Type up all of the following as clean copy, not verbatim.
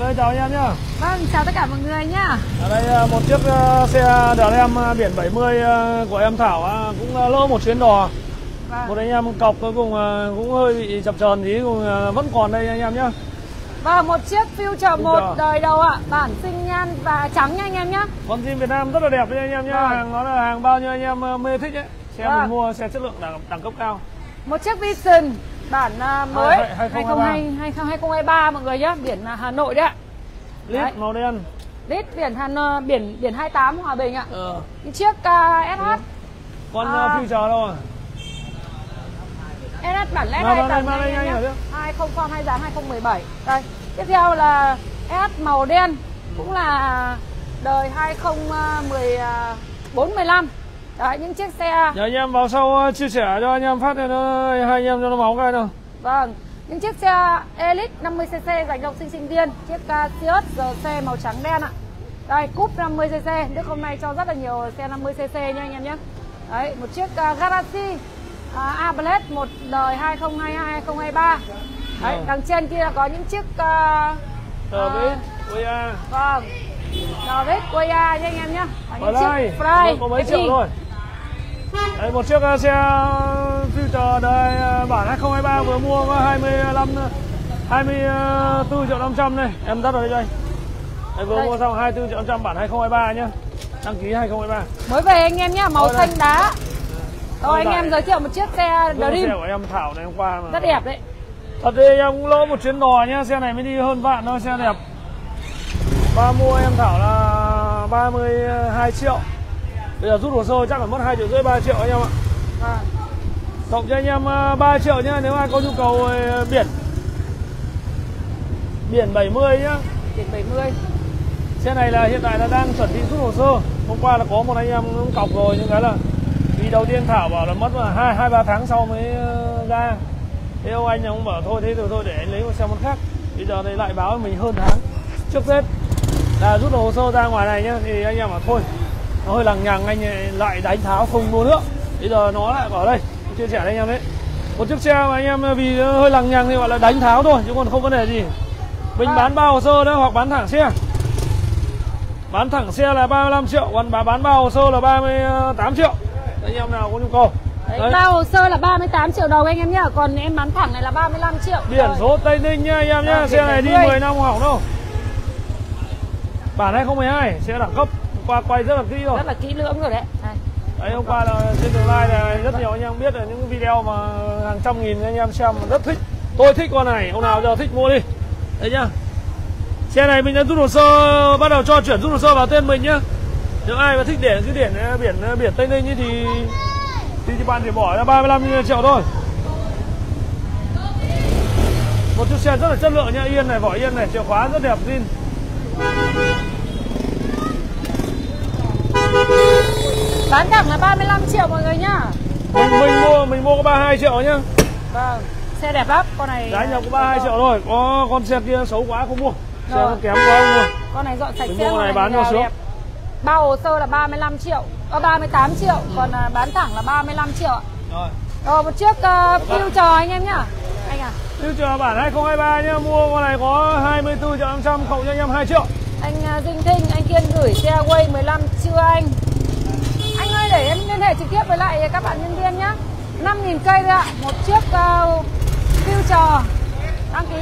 Ok, chào anh em nhá. Vâng, chào tất cả mọi người nhá. Ở đây một chiếc xe đèo em biển 70 của em Thảo cũng lỡ một chuyến đò. Vâng. Một anh em cọc cuối cùng cũng hơi bị chập chờn tí, vẫn còn đây anh em nhá. Và một chiếc Future 1 đời đầu ạ, bản xinh nhan và trắng nha anh em nhá. Con zin Việt Nam rất là đẹp đấy anh em nhá. Vâng. Hàng nó là hàng bao nhiêu anh em mê thích ấy. Xe vâng. Mình mua xe chất lượng đẳng cấp cao. Một chiếc Vision bản mới 2023 mọi người nhá, biển Hà Nội đấy ạ. Lít màu đen. Lít biển biển 28 Hòa Bình ạ. Chiếc SH. Con Future đâu rồi? SH bản LED 2 tầng 2022 giá 2017. Đây, tiếp theo là SH màu đen, cũng là đời 2014-15. Đấy, những chiếc xe. Để anh em vào sau chia sẻ cho anh em phát cho nó, hai anh em cho nó máu cái nào. Vâng, những chiếc xe Elite 50cc dành cho học sinh sinh viên, chiếc Sios RC màu trắng đen ạ. Đây, cúp 50cc, Đức hôm nay cho rất là nhiều xe 50cc nha anh em nhé. Đấy, một chiếc Galaxy A-Blade một đời 2022-2023. Đấy, đằng trên kia là có những chiếc NVX, vâng, NVX, Wave nha anh em nhé. Ở đây có mấy triệu rồi. Đây, một chiếc xe Future đời bản 2023 vừa mua có 24 triệu 500 này. Em dắt vào đây cho anh. Em vừa mua xong 24 triệu 500 bản 2023 nhá. Đăng ký 2023. Mới về anh em nhá, màu xanh đá. Rồi anh em giới thiệu một chiếc xe Dream của em Thảo này hôm qua mà. Rất đẹp đấy. Thật đấy, em cũng lỡ một chuyến đò nhá, xe này mới đi hơn vạn thôi, xe đẹp. Ba mua em Thảo là 32 triệu. Bây giờ rút hồ sơ chắc là mất 2,5 triệu 3 triệu anh em ạ. Cộng cho anh em 3 triệu nhá, nếu ai có nhu cầu biển. Biển 70 nhá. Biển 70. Xe này là hiện tại là đang chuẩn bị rút hồ sơ. Hôm qua là có một anh em cũng cọc rồi, nhưng cái là vì đầu tiên Thảo bảo là mất là 2-3 tháng sau mới ra. Thế ông anh cũng bảo thôi thế rồi thôi để anh lấy một xe một khác. Bây giờ này lại báo mình hơn tháng trước Tết là rút hồ sơ ra ngoài này nhá, thì anh em bảo thôi nó hơi lằng nhằng, anh lại đánh tháo không mua nữa. Bây giờ nó lại bảo đây, chia sẻ với anh em đấy, một chiếc xe mà anh em vì hơi lằng nhằng thì gọi là đánh tháo thôi chứ còn không vấn đề gì. Mình bán bao hồ sơ đó, hoặc bán thẳng xe. Bán thẳng xe là 35 triệu, còn bán bao hồ sơ là 38 triệu. Anh em nào có nhu cầu. Bao hồ sơ là 38 triệu đầu anh em nhá, còn em bán thẳng này là 35 triệu. Biển số Tây Ninh nhá anh em nhá, xe này đi 10 năm hỏng đâu. Bản 2012, xe đẳng cấp. Hôm qua quay rất là kỹ rồi. Rất là kỹ lưỡng rồi đấy. Đấy, hôm qua là trên tương lai này rất nhiều anh em biết là những video mà hàng trăm nghìn anh em xem rất thích. Tôi thích con này, ông nào giờ thích mua đi. Đấy nhá. Xe này mình đã rút hồ sơ, bắt đầu cho chuyển rút hồ sơ vào tên mình nhá. Nếu ai mà thích để cứ điển biển Tây Ninh thì bạn chỉ bỏ ra 35 triệu thôi. Một chiếc xe rất là chất lượng nha, yên này, vỏ yên này, chìa khóa rất đẹp zin. Bán thẳng là 35 triệu mọi người nhá. Mình mua có 32 triệu nhá. Vâng, xe đẹp lắm, con này giá nhập có 32 triệu thôi. Có con xe kia xấu quá không mua. Xe nó kém quá không mua. Con này dọn sạch sẽ, con này bán cho sướng. Bao hồ sơ là 35 triệu, 38 triệu, còn bán thẳng là 35 triệu. Rồi. Rồi một chiếc Future anh em nhá. Anh à. Future bản 2023 nhá, mua con này có 24 triệu 500 cộng cho anh em 2 triệu. Anh Dinh Thinh, anh Kiên gửi xe Wave 15 chưa anh? Anh ơi để em liên hệ trực tiếp với lại các bạn nhân viên nhá. 5.000 cây thôi ạ, một chiếc Future đăng ký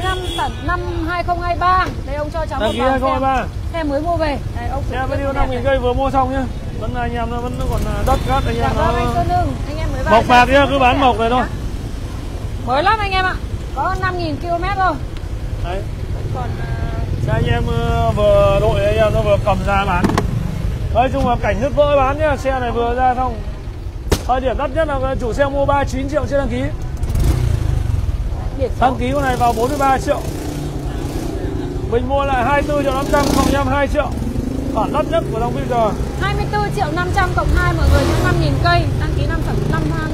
năm 2023. Đây ông cho cháu một bản xe mới mua về. Này ông xe bao nhiêu 5.000 cây vừa mua xong nhá. Vẫn anh em nó vẫn còn đất cát anh em nó. Mộc bạc nhá, cứ bán mộc này thôi. Mới lắm anh em ạ. Có 5.000 km thôi. Đấy. Còn anh em vừa đội anh em nó vừa cầm ra bán. Nói chung là cảnh rất vỡ bán nhá, xe này vừa ra xong. Thời điểm đắt nhất là chủ xe mua 39 triệu chưa đăng ký. Đăng ký con này vào 43 triệu. Mình mua lại 24 triệu 500 cộng em 2 triệu. Bản đắt nhất của dòng Future. 24 triệu 500 cộng 2 mọi người, 5.000 cây, đăng ký năm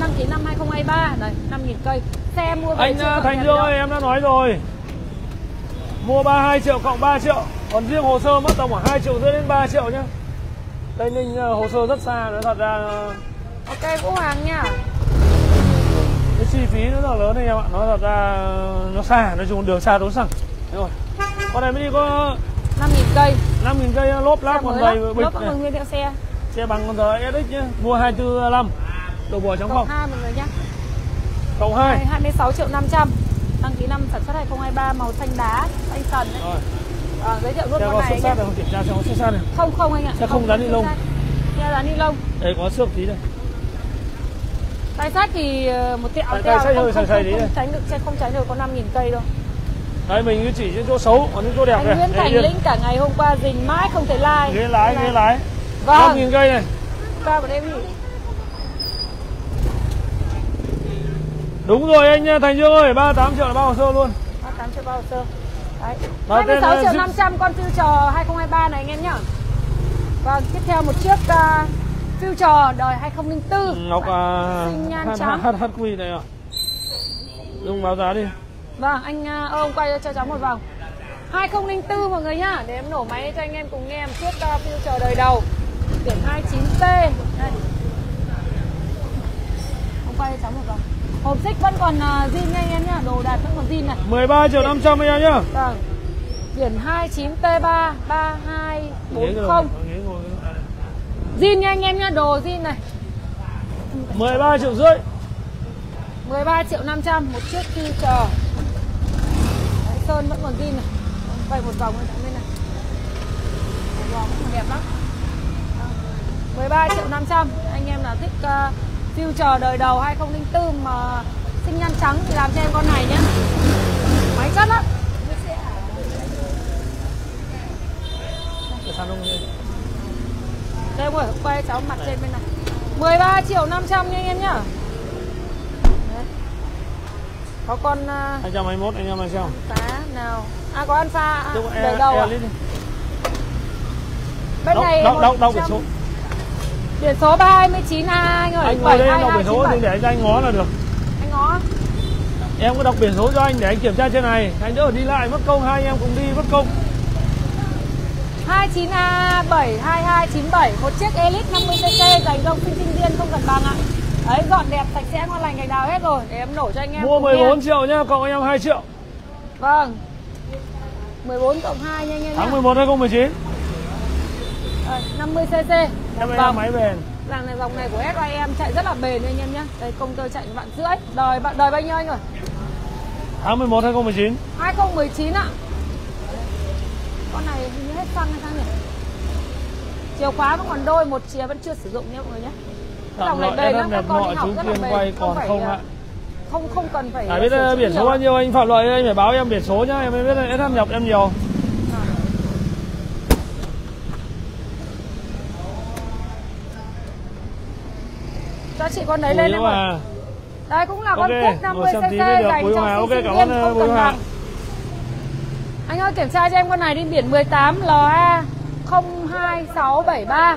2023. Đấy, 5.000 cây. Xe mua về. Anh Thành ơi, em đã nói rồi. Mua 32 triệu cộng 3 triệu. Còn riêng hồ sơ mất tầm khoảng 2,5 triệu đến 3 triệu nhá. Tây Ninh hồ sơ rất xa, nó thật ra. Ok Vũ Hoàng nha. Cái chi phí nó rất là lớn anh em ạ. Nó thật ra nó xa, nói chung đường xa tốn xăng. Đúng rồi. Con này mới đi có 5.000 cây. 5.000 cây lốp lát còn đầy bịch. Lốp còn nguyên liệu xe. Xe bằng con giờ SX nhá, mua 245. Đồ bỏ trống không? Cầu 2 mọi người nhá. Cầu 2. 26.500.000. Đăng ký năm sản xuất 2023, màu xanh đá, xanh sần đấy. Rồi. Giới thiệu luôn con này. Xe có kiểm tra xe có xước sát này. Không không anh ạ. Xe không dán ni lông. Xe dán ni lông. Đây có xước tí đây. Tay sát thì một tẹo tẹo không tránh được, xe không tránh được, có 5.000 cây đâu. Đấy mình cứ chỉ những chỗ xấu, còn những chỗ đẹp này. Anh Nguyễn Thành Linh cả ngày hôm qua rình mãi không thấy like. Ghế lái, ghế lái. Vâng. 5.000 cây này. Qua bọn em đi. Đúng rồi anh Thành Dương ơi, 38 triệu là bao hồ sơ luôn. 38 triệu bao hồ sơ. Đấy. 26.500.000 con Future 2023 này anh em nhá. Vâng, tiếp theo một chiếc Future đời 2004. Ngọc xinh nhan trắng. HHQ này ạ. Dung báo giá đi. Vâng, anh ông quay cho cháu một vòng. 2004 mọi người nhá, để em nổ máy cho anh em cùng nghe em chiếc Future đời đầu. Biển 29T. Đây. Ông quay cho cháu một vòng. Hộp xích vẫn còn zin nha anh em nhá, đồ đạc vẫn còn zin này. 13.500.000 anh em nhá. Vâng. Biển 29T3 3240. Zin nha anh em nhá, đồ zin này. 13.500.000. 13.500.000 một chiếc Future. Đấy, sơn vẫn còn zin này. Quay một vòng bên này. Một vòng cũng đẹp lắm. 13.500.000 anh em nào thích Future đời đầu 2004 mà xinh nhan trắng thì làm cho em con này nhé. Máy chất lắm. Đây buổi quay cháu mặt trên bên này. 13.500.000 nha anh em nhá. Có con 221 anh em làm sao? Cá nào? À có Alpha đời đầu à? Bên này đọc biển số. Biển số 329A anh ơi. Anh ngồi đây anh đọc biển số nhưng để anh ngó là được. Anh ngó. Em có đọc biển số cho anh để anh kiểm tra trên này. Anh đỡ đi lại mất công, hai anh em cùng đi mất công. 29A72297 một chiếc Elite 50cc dành cho sinh viên không cần bằng ạ. Đấy, gọn đẹp sạch sẽ ngon lành ngày nào hết rồi, để em nổ cho anh em. Mua 14 triệu nhá, cộng anh em 2 triệu. Vâng. 14 cộng 2 nha anh em. Tháng 11 2019. 50cc. Em máy bền. Làng này dòng này của SH em chạy rất là bền anh em nhá. Đây công tơ chạy 1,5 vạn. Đời bạn đời bao nhiêu anh rồi? Tháng 11 2019. 2019 ạ. Con này hình như hết xăng hay sao nhỉ? Chìa khóa vẫn còn đôi, một chìa vẫn chưa sử dụng nha mọi người nhé. Dòng này bền lắm, các con đi học rất là bền, không phải không cần phải. Biết biển số bao nhiêu anh Phạm Lợi, anh phải báo em biển số nhá, em mới biết là SH nhập em nhiều. Cho chị con đấy lên em ạ. Đây cũng là con Quốc 50cc dành cho sinh viên không cần bằng. Anh ơi kiểm tra cho em con này đi, biển 18LA02673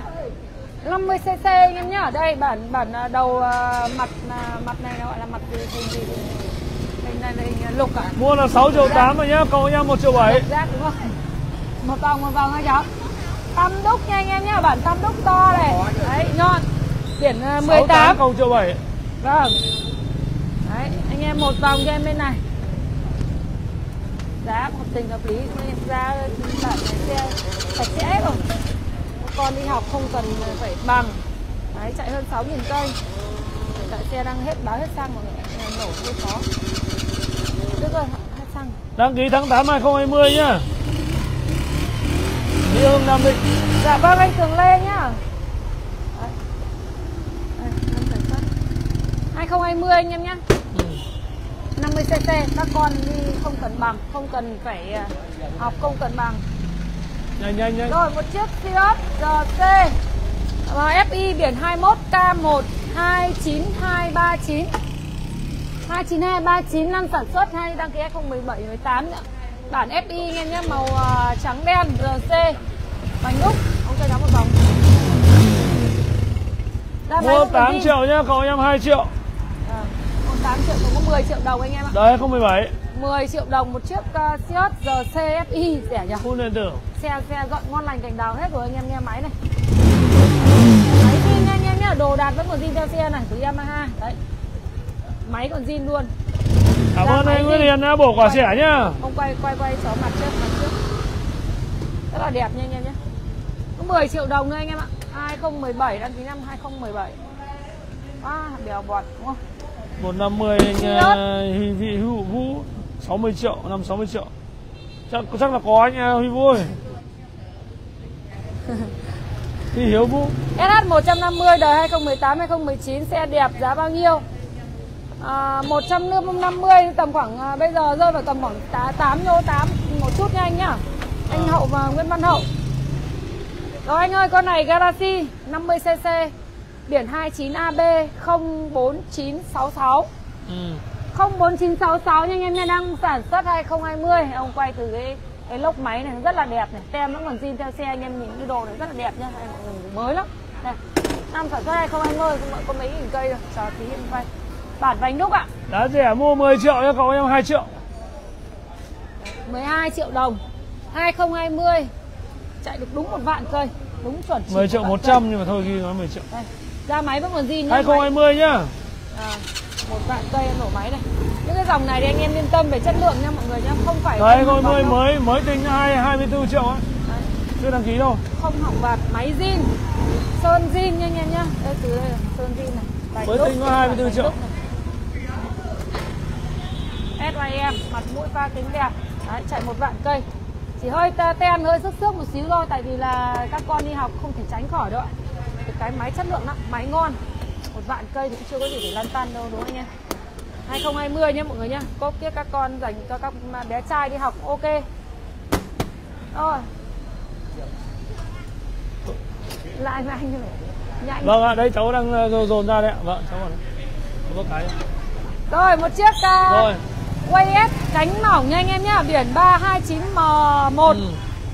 50cc anh em nhá. Ở đây bản đầu mặt này gọi là mặt gì hình này lục ạ. Mua là 6.8 triệu rồi nhá, còn em 1.7 triệu. Một vòng thôi cháu. Tam đúc nha anh em nhá, bản tam đúc to này. Đấy nhọn. Biển 18 cầu Chùa Bảy. Vâng. Đấy, anh em một vòng cho em bên này. Giá hợp tình hợp lý, em ra bản xe sạch sẽ rồi. Con đi học không cần phải bằng. Đấy, chạy hơn 6.000 cây. Tại xe đang hết báo hết xăng mọi người, nổ hơi khó. Được rồi, hết xăng. Đăng ký tháng 8 2020 nhá. Đi Hương Nam Định. Dạ vâng anh Tường Lê nhá. 2020 anh em nhé. 50cc các con đi không cần bằng, không cần phải học, không cần bằng. Nhanh. Rồi một chiếc Sios GT FI biển 21K129239. 29239 năm sản xuất hay đăng ký 2017 18 nữa. Bản FI anh em nhé, màu trắng đen GC. Bánh đúc, ông cho cháu một vòng. Mua 8 triệu nhá, cậu em 2 triệu. 8 triệu cũng có 10 triệu đồng anh em ạ. Đấy, 2017. 10 triệu đồng một chiếc Sios GC FI rẻ nhỉ? Full điện tử. Xe gọn ngon lành cảnh đào hết rồi anh em, nghe máy này. Máy zin anh em nhá, đồ đạc vẫn còn zin theo xe này của Yamaha. Đấy. Máy còn zin luôn. Cảm ơn anh Nguyễn Hiền đã bổ quả xẻ nhá. Ông quay xó mặt trước. Rất là đẹp nha anh em nhé. Có 10 triệu đồng thôi anh em ạ. 2017, đăng ký năm 2017. À, bèo bọt đúng không? 150 anh Huy Vũ 60 triệu, 5-60 triệu. Chắc là có anh Huy Vũ ơi. Huy Hiếu Vũ. SH 150 đời 2018 2019 xe đẹp giá bao nhiêu? 150 tầm khoảng bây giờ rơi vào tầm khoảng 8 một chút nha anh nhá. Anh Hậu và Nguyễn Văn Hậu. Rồi anh ơi, con này Galaxy 50cc biển 29AB 04966. 04966 nha anh em, đang sản xuất 2020. Ông quay từ cái lốc máy này rất là đẹp này, tem nó còn zin theo xe, anh em nhìn cái đồ này rất là đẹp nha, mọi người mới lắm. Này, năm sản xuất 2020 có mấy nghìn cây rồi, cho tí em quay. Bản vành đúc ạ. Giá rẻ mua 10 triệu nha cậu em, 2 triệu. 12 triệu đồng. 2020 chạy được đúng 1 vạn cây, đúng chuẩn 10 triệu 100 cây. Nhưng mà thôi ghi nói 10 triệu. Đây, ra máy vẫn còn zin nhá. 2020 nhá. 1 vạn cây nổ máy này. Những cái dòng này thì anh em yên tâm về chất lượng nha mọi người nhá, không phải. Đấy, 2020 mới tính 24 triệu ấy. Đấy. Chưa đăng ký đâu. Không hỏng vạt, máy zin. Sơn zin nha anh em nhá. Đây từ đây là sơn zin này. Bài mới tính có 24 triệu. SYM mặt mũi pha kính đẹp. Đấy, chạy 1 vạn cây. Chỉ hơi ten, hơi sức một xíu thôi, tại vì là các con đi học không thể tránh khỏi đâu ạ. Cái máy chất lượng lắm, máy ngon. 1 vạn cây thì cũng chưa có gì để lăn tăn đâu đúng không anh em? 2020 nhé mọi người nhá. Cốp kia các con dành cho các bé trai đi học ok. Rồi. Lại anh như này. Vâng ạ, đây cháu đang dồn ra đấy ạ. Vâng, cháu còn có cái. Rồi, một chiếc rồi. Wave cánh mỏng nha anh em nhá, biển 329M1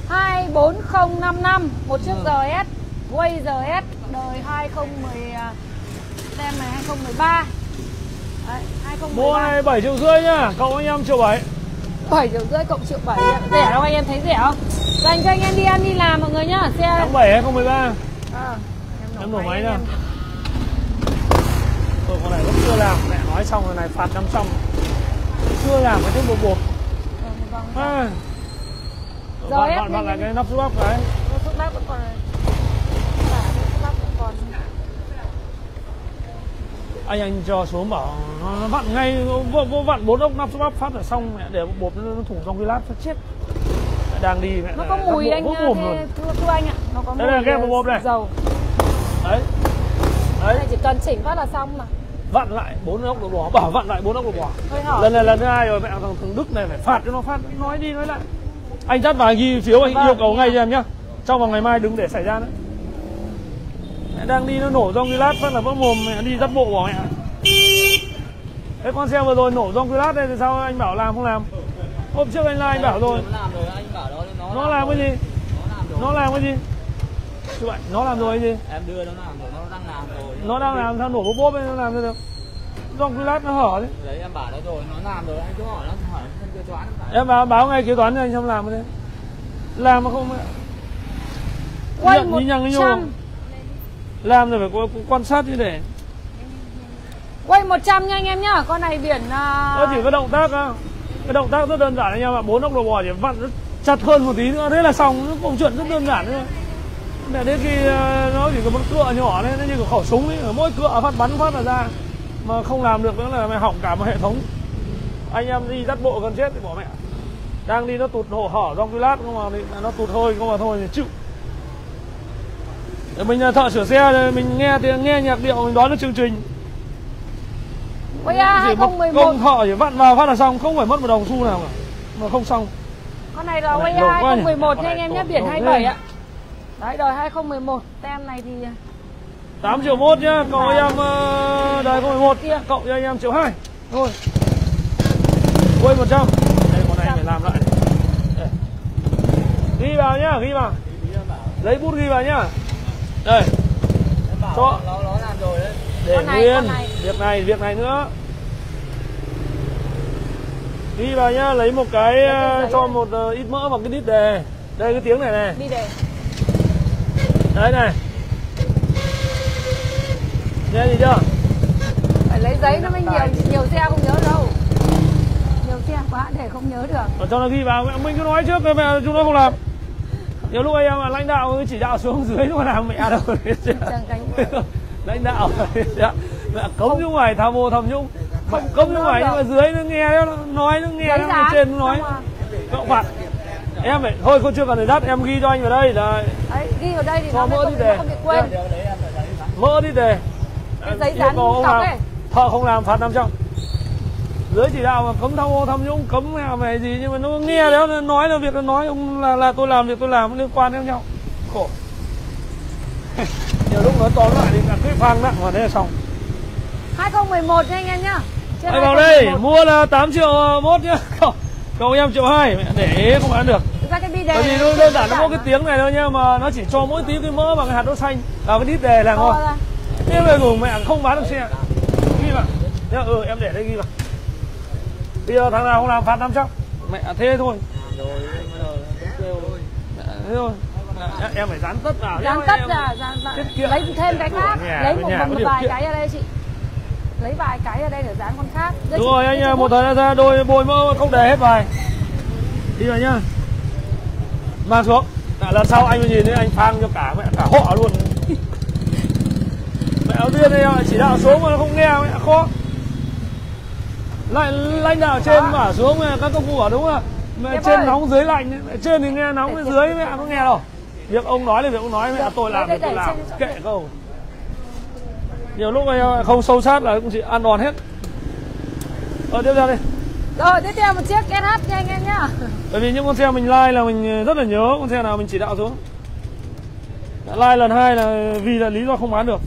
24055, một chiếc GS, Wave GS đời 2010 tem này 2013. Đấy, 2013. Mua này 7,5 triệu nhá, cậu anh em 1,7 triệu. 7,5 triệu cộng 1,7 triệu. Rẻ không anh em, thấy rẻ không? Dành cho anh em đi ăn đi làm mọi người nhá. Xe tháng 7 2013. Em nổ máy nhá. Tôi con này vẫn chưa làm, mẹ nói xong rồi này phạt 500. Chưa làm cái thứ bột. Rồi bạn lại cái nắp giúp bắp đấy. Nắp giúp bắp vẫn còn. Anh cho xuống bảo nó vặn ngay vô vặn 4 ốc nắp giúp bắp phát là xong, mẹ để bột nó thủng trong cái lát phát chết. Mẹ đang đi mẹ. Nó có mùi anh nha, thưa anh ạ, nó có mùi. Đây là ghép bột này. Dầu. Đấy. Đấy. Này chỉ cần chỉnh phát là xong mà. Vặn lại 4 ốc đổ bỏ, bảo vặn lại 4 ốc đổ bỏ. Lần thứ hai rồi mẹ thằng Đức này phải phạt cho nó phát, nói đi nói lại. Anh dắt vào ghi phiếu, anh yêu cầu ngay cho em nhá. Trong vòng ngày mai đừng để xảy ra nữa. Mẹ đang đi nó nổ rong lát phát là vỡ mồm, mẹ đi dắt bộ bỏ mẹ. Thế con xe vừa rồi nổ rong lát đây thì sao anh bảo làm không làm? Hôm trước anh la anh bảo rồi. Nó làm cái gì? Nó làm cái gì? Nó làm rồi gì? Em đưa nó làm rồi, nó đang làm rồi. Nó đang làm sao nổ bốp bốp ấy, nó làm sao được? Dòng cái lát nó hở đấy. Đấy em bảo nó rồi, nó làm rồi, anh cứ hỏi nó hở nó kế toán. Em báo ngay kế toán cho anh xong làm cái đấy. Làm mà không quay 100. Làm rồi phải quan sát như thế. Quay 100 nha anh em nhá, con này biển nó chỉ có động tác á. Cái động tác rất đơn giản anh em ạ, 4 ốc đồ bò chỉ vặn nó chặt hơn một tí nữa, thế là xong, nó công chuyện rất đơn giản thôi. Để đến khi nó chỉ có một cựa nhỏ đấy, nó như khẩu súng ấy, mỗi cựa bắn phát là ra. Mà không làm được nữa là mày hỏng cả một hệ thống. Anh em đi dắt bộ gần chết thì bỏ mẹ. Đang đi nó tụt hổ hở trong cái lát, không mà nó tụt hơi, không mà thôi thì chịu. Để mình thợ sửa xe, mình nghe nhạc điệu, mình đoán được chương trình. Ôi à, công thợ chỉ vặn vào phát là xong, không phải mất một đồng xu nào cả. Mà không xong. Con này là Ôi à 2011 nha anh em nhé, biển 27 ạ. Đấy, đời 2011, tem này thì 8,1 triệu nhá, cậu anh em đời 2011, cậu cho anh em 1,2 triệu thôi. Quay 100. Đây con này phải làm lại. Đây. Ghi vào nhá, ghi vào. Lấy bút ghi vào nhá. Đây. Cho nó làm rồi đấy. Để nguyên việc này nữa. Ghi vào nhá, lấy một cái cho một ít mỡ vào cái đít đề. Đây cái tiếng này này. Đi đề. Đấy này. Nghe gì chưa? Phải lấy giấy nó mới nhiều xe không nhớ đâu. xe quá để không nhớ được. Ở trong nó ghi vào, mình cứ nói trước mẹ chúng nó không làm. Nhiều lúc em lãnh đạo chỉ đạo xuống dưới nó làm mẹ đâu. Lãnh đạo mẹ cống như ngoài tham ô tham nhũng. Không cống như ngoài nhưng mà dưới nó nghe nó nói, nó nghe nó trên nó nói. Cậu bạn em phải thôi cô chưa cần để đắt, em ghi cho anh vào đây là đấy, ghi vào đây thì nó mỡ đi đề, không bị quên mỡ đi đề cái giấy dán không làm, thợ không làm phạt 500. Dưới chỉ đạo mà cấm tham ô tham nhũng, cấm làm này gì nhưng mà nó nghe đéo nó nói là việc nó nói ông là tôi làm việc tôi làm liên quan đến nhau khổ. Nhiều lúc nó tóm lại thì là cái phang nặng vào đây là xong. 2011 nha anh em nhá. Anh vào đây mua là 8 triệu 1 nhá. Cậu em 1,2 triệu để không ăn được. Thực ra cái bi đề này nó đơn giản, nó có cái tiếng này thôi nha, mà nó chỉ cho mỗi tí cái mỡ bằng hạt đỗ xanh vào cái đít đề là ngon. Thế về cùng mẹ không bán được xe. Ghi vào. Thế ừ em để đây ghi vào. Bây giờ thằng nào không làm phạt 500. Mẹ thế thôi. Thế thôi. Em phải dán tất vào. Dán tất vào, lấy thêm cái khác, lấy một vài cái ở đây chị. Lấy vài cái ở đây để dán con khác. Đúng rồi anh, một thời gian ra đôi bôi mỡ không để hết vài. Đi rồi nhá. Mang xuống. Lần sau anh mới nhìn thấy anh phang cho cả mẹ cả họ luôn. Mẹ đầu tiên đây chỉ đạo xuống mà nó không nghe mẹ khó. Lại lãnh đạo trên bảo xuống mẹ các công cụ bảo đúng không? Mẹ trên nóng dưới lạnh, trên thì nghe nóng dưới mẹ có nghe đâu. Việc ông nói là việc ông nói mẹ, tôi làm thì tôi làm kệ câu. Nhiều lúc này không sâu sát là cũng chỉ ăn đòn hết. Rồi tiếp theo đi. Rồi tiếp theo một chiếc SH nha anh em nhá. Bởi vì những con xe mình like là mình rất là nhớ con xe nào mình chỉ đạo xuống. Like lần hai là vì là lý do không bán được.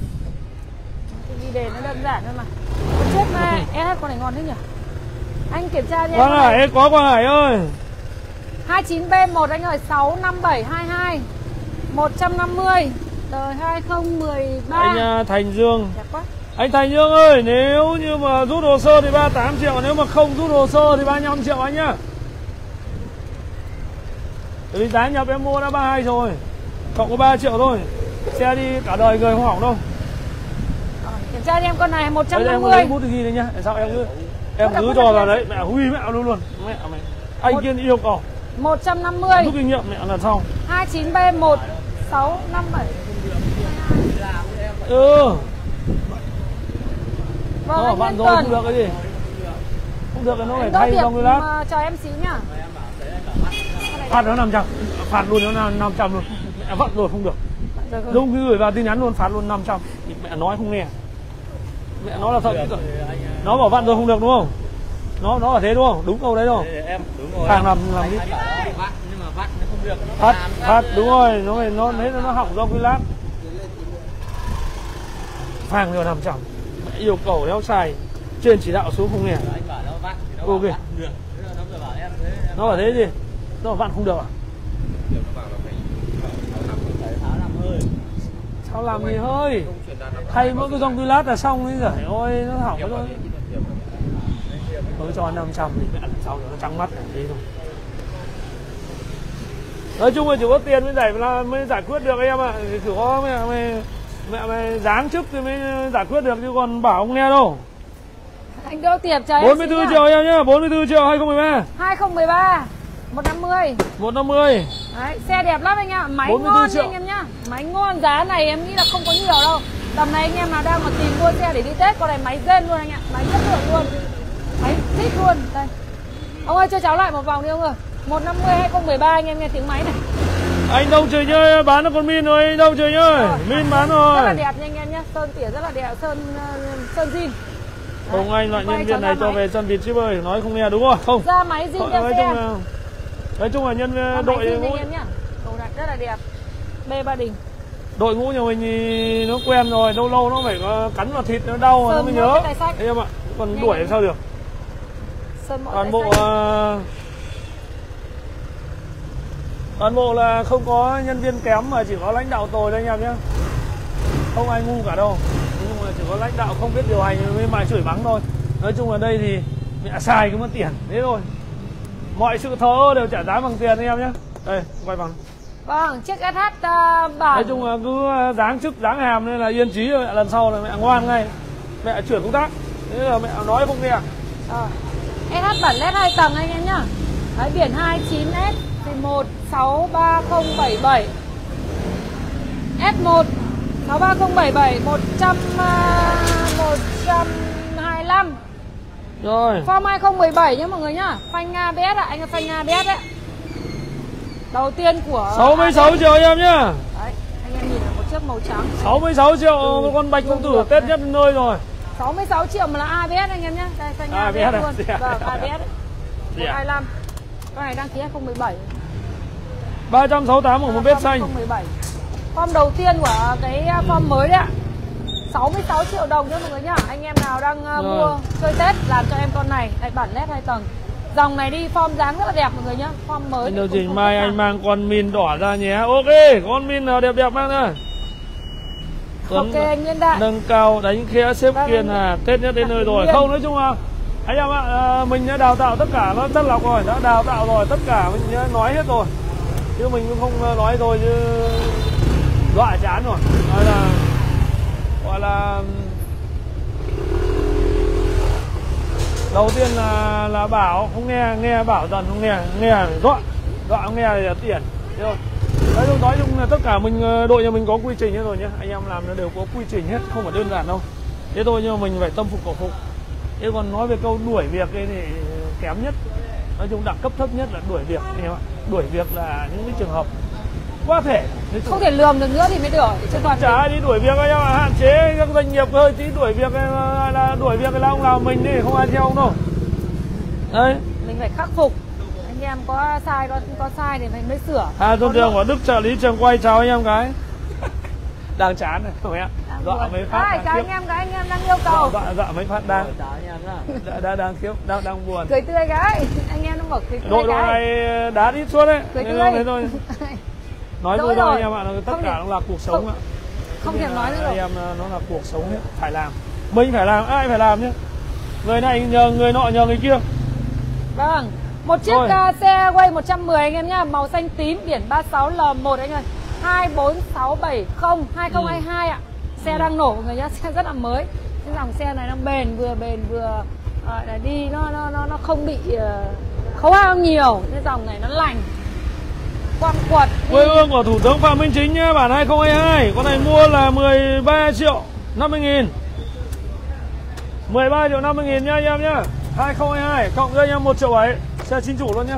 Vì đề nó đơn giản thôi mà. Một chiếc mà SH con này ngon thế nhỉ? Anh kiểm tra đi. Quang Hải có Quang Hải ơi. 29B1 anh ơi, 65722 150 đời 2013. Anh Thành Dương. Đẹp quá. Anh Thành Dương ơi, nếu như mà rút hồ sơ thì 38 triệu, nếu mà không rút hồ sơ thì 35 triệu anh nhá. Vì giá nhập em mua đã 32 rồi. Cộng có 3 triệu thôi. Xe đi cả đời người không hỏng đâu. Kiểm tra em con này 150. Đây, em bút ghi đấy nhá. Sao em cứ cho vào đấy, mẹ huy mẹ luôn luôn. Mẹ mày. Anh Kiên yêu cầu 150. Rút kinh nghiệm mẹ lần sau. 29B1657. Ừ. Vâng, anh bạn rồi không được cái gì. Không được là nó phải thay trong cái lát. Cho em xíu nhá. Phạt nó 500. Phạt luôn nó 500 luôn. Mẹ vặn rồi không được. Đúng cứ gửi vào tin nhắn luôn phạt luôn 500. Mẹ nói không nghe. Mẹ nói là sợ cái rồi. Nó bảo vặn rồi không được đúng không? Nó là thế đúng không? Đúng câu đấy đúng không? Em đúng rồi. Càng làm đi. Nhưng mà vặn nó không được nó làm. Phạt đúng rồi, nó thấy nó hỏng do cái lát. Phang rồi 500. Mẹ yêu cầu đéo xài. Trên chỉ đạo xuống không nghe. Anh bảo nó vặn thì nó vặn được. Nó bảo em thế. Nó bảo thế gì? Nó bảo vặn không được à? Nó bảo nó phải 6 làm gì hơi. Thay mỗi cái dòng tư lát là xong đấy rồi. Ôi nó hỏng rồi. Tôi cho 500 thì mẹ làm sao nó trắng mắt này đi thôi. Nói chung là chỉ có tiền mới giải quyết được em ạ. Chỉ có mẹ mày dán trước thì mới giải quyết được chứ còn bảo không nghe đâu. Anh đâu tiệp cho em 44 triệu em nhá, 44 triệu 2013. 2013. 150. 150. Đấy, xe đẹp lắm anh ạ, máy ngon nha anh em nhá. Máy ngon, giá này em nghĩ là không có nhiều đâu. Tầm này anh em nào đang mà tìm mua xe để đi Tết, con này máy gen luôn anh ạ, máy chất lượng luôn. Máy thích luôn. Đây. Ông ơi cho cháu lại một vòng đi ông ơi. 150 2013 anh em nghe tiếng máy này. Anh Đông Trời Nhơi bán được con Min rồi, anh Đông Trời Nhơi, Min bán rồi. Rất là đẹp nha anh em nhá, sơn tỉa rất là đẹp, sơn zin. Ông anh loại nhân viên này cho về sân vịt chứ bơi, nói không nghe đúng không? Không. Ra máy zin cho em. Nói chung là nhân viên đội ngũ em nhá. Đồ đạc rất là đẹp. B Ba Đình. Đội ngũ nhà mình thì nó quen rồi, lâu lâu nó phải cắn vào thịt nó đau nó mới nhớ. Đấy em ạ, còn đuổi làm sao được. Toàn bộ là không có nhân viên kém mà chỉ có lãnh đạo tồi thôi anh em nhé. Không ai ngu cả đâu. Nhưng mà chỉ có lãnh đạo không biết điều hành với mày chửi mắng thôi. Nói chung là đây thì mẹ xài cứ mất tiền. Thế thôi. Mọi sự thờ ơ đều trả giá bằng tiền anh em nhé. Đây, quay bằng. Vâng, chiếc SH bản. Nói chung là cứ dáng chức, dáng hàm nên là yên trí rồi. Lần sau là mẹ ngoan ngay. Mẹ chuyển công tác. Thế là mẹ nói không nghe. SH bản LED 2 tầng anh em nhá. Đấy, biển 29S thì 163077 S1 63077 125 rồi. Form 2017 nhá mọi người nhá. Phanh ABS ạ, anh ơi phanh ABS đấy. Đầu tiên của 66 triệu anh em nhá. Đấy, anh em nhìn là một chiếc màu trắng. 66 triệu một con bạch công tử Tết nhất nơi rồi. 66 triệu mà là ABS anh em nhá. Đây phanh ABS luôn. Vâng, ABS. 125. Con này đăng ký 2017. 368 của một bếp xanh. 2017. Form đầu tiên của cái form mới đấy ạ. 66 triệu đồng nhá mọi người nhá. Anh em nào đang mua chơi Tết làm cho em con này, đây bản LED 2 tầng. Dòng này đi form dáng rất là đẹp mọi người nhá. Form mới. Điều chỉnh mai anh mang con min đỏ ra nhé. Ok, con min nào đẹp đẹp mang ra. Ok, Nguyên Đại. Nâng cao đánh khẽ xếp Kiên Hà, Tết nhất đến nơi rồi. Không, nói chung là anh em ạ, mình đã đào tạo tất cả nó chất lọc rồi, đã đào tạo rồi, tất cả mình đã nói hết rồi. Chứ mình cũng không nói rồi chứ dọa chán rồi. Nói là gọi là đầu tiên là bảo không nghe, nghe bảo dần không nghe, nghe dọa không nghe thì là tiền. Thế thôi. Nói chung là tất cả mình đội nhà mình có quy trình hết rồi nhé. Anh em làm nó đều có quy trình hết, không phải đơn giản đâu. Thế thôi, nhưng mà mình phải tâm phục khẩu phục. Thế còn nói về câu đuổi việc ấy thì kém nhất. Nói chung đẳng cấp thấp nhất là đuổi việc anh em ạ. Đuổi việc là những cái trường hợp quá thể. Không thể lường được nữa thì mới đuổi chứ còn chả ai đi đuổi việc anh em ạ. Hạn chế các doanh nghiệp hơi tí đuổi việc là đuổi việc là ông làm mình đi, không ai theo ông đâu. Đấy. Mình phải khắc phục. Anh em có sai thì mình mới sửa. À Tôn Đường của Đức trợ lý trường quay chào anh em cái. Đang chán này không ạ. Dọa mấy phát. Ai, chào anh em cái, anh em đang yêu cầu. Dọa mấy phát đang. Đang khiếp, đang buồn. Cười tươi cái. Anh em nó mở cười tươi cái. Đội này đá đi suốt đấy. Cười tươi thôi. Nói vui thôi anh em ạ, tất cả nó là cuộc sống ạ. Không thèm nói nữa rồi. Anh em nó là cuộc sống hết, phải làm. Mình phải làm, ai phải làm nhé. Người này nhờ người nọ nhờ người kia. Vâng, một chiếc xe Wave 110 anh em nhá, màu xanh tím biển 36L1 anh ơi. 24670 2022 ạ. Xe đang nổ mọi người nhá, xe rất là mới. Cái dòng xe này nó bền vừa đi nó không bị khấu hao nhiều, cái dòng này nó lành. Quang quật. Quê hương của Thủ tướng Phạm Minh Chính nhá, bản 2022. Con này mua là 13 triệu 50 nghìn, 13 triệu 50 nghìn nhá anh em nhá. 2022 cộng cho anh em 1 triệu 7. Xe chính chủ luôn nhá.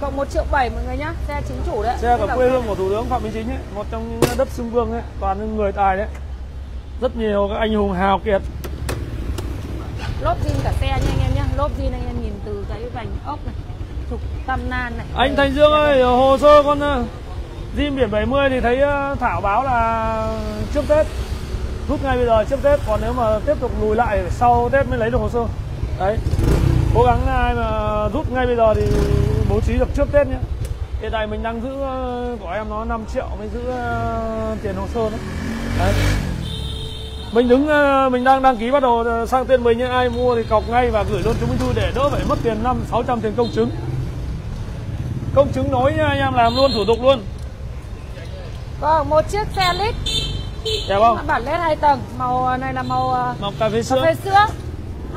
Cộng 1 triệu 7 mọi người nhá. Xe chính chủ đấy. Xe của quê hương của Thủ tướng Phạm Minh Chính ấy. Một trong những đất xưng vương ấy. Toàn những người tài đấy. Rất nhiều các anh hùng hào kiệt. Lốp zin cả xe nha anh em nhá. Lốp zin anh em nhìn từ cái vành ốc này, trục tam nan này. Anh Thành Dương ơi, hồ sơ con zin biển 70 thì thấy Thảo báo là trước Tết, rút ngay bây giờ trước Tết. Còn nếu mà tiếp tục lùi lại sau Tết mới lấy được hồ sơ. Đấy, cố gắng là ai mà rút ngay bây giờ thì bố trí được trước Tết nhé. Hiện tại mình đang giữ của em nó 5 triệu mới giữ tiền hồ sơ đấy. Đấy. Mình đang đăng ký bắt đầu sang tên mình nhé. Ai mua thì cọc ngay và gửi luôn chứng minh thư để đỡ phải mất tiền 500-600 tiền công chứng. Công chứng nói nhá, anh em làm luôn thủ tục luôn. Vâng, một chiếc xe lít. Đẹp không? Bản LED 2 tầng, màu này là màu cà phê sữa.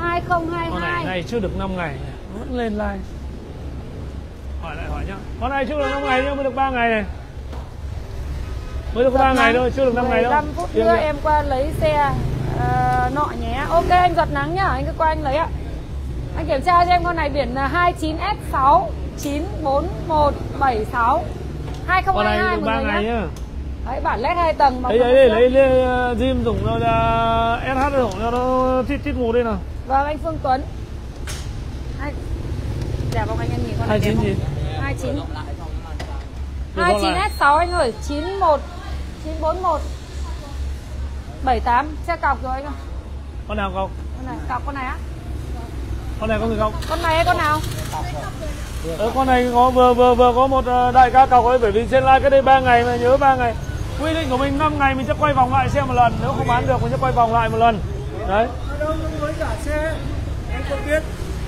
2022. Con này chưa được 5 ngày vẫn lên like. Hỏi nhá. Con này chưa được 5 ngày nhưng mới được 3 ngày này. Mới được 3 ngày thôi, chưa được 5 ngày đâu. 15 phút nữa em qua lấy xe nọ nhé. Ok anh Giọt Nắng nhá, anh cứ qua anh lấy ạ. Anh kiểm tra cho em con này biển 29S6941176. 2022 mọi người nhá. Nhá. Đấy, bản LED 2 tầng màu. Lấy Dream dùng nó ra SH dùng cho nó tít ngủ đây nào. Vâng, anh Phương Tuấn. Dạ vâng, anh em nhìn con này 29S6 anh ơi, 941 941 78. Xe cọc rồi anh ơi. Con nào cọc? Con này cọc, con này á. Con này có người cọc. Con này con nào? Con này có vừa có một đại ca cọc ấy, bởi vì trên live cái đây 3 ngày mà nhớ 3 ngày. Quy định của mình 5 ngày mình sẽ quay vòng lại xe một lần, nếu không bán được mình sẽ quay vòng lại một lần. Đấy. Với cả xe em không biết.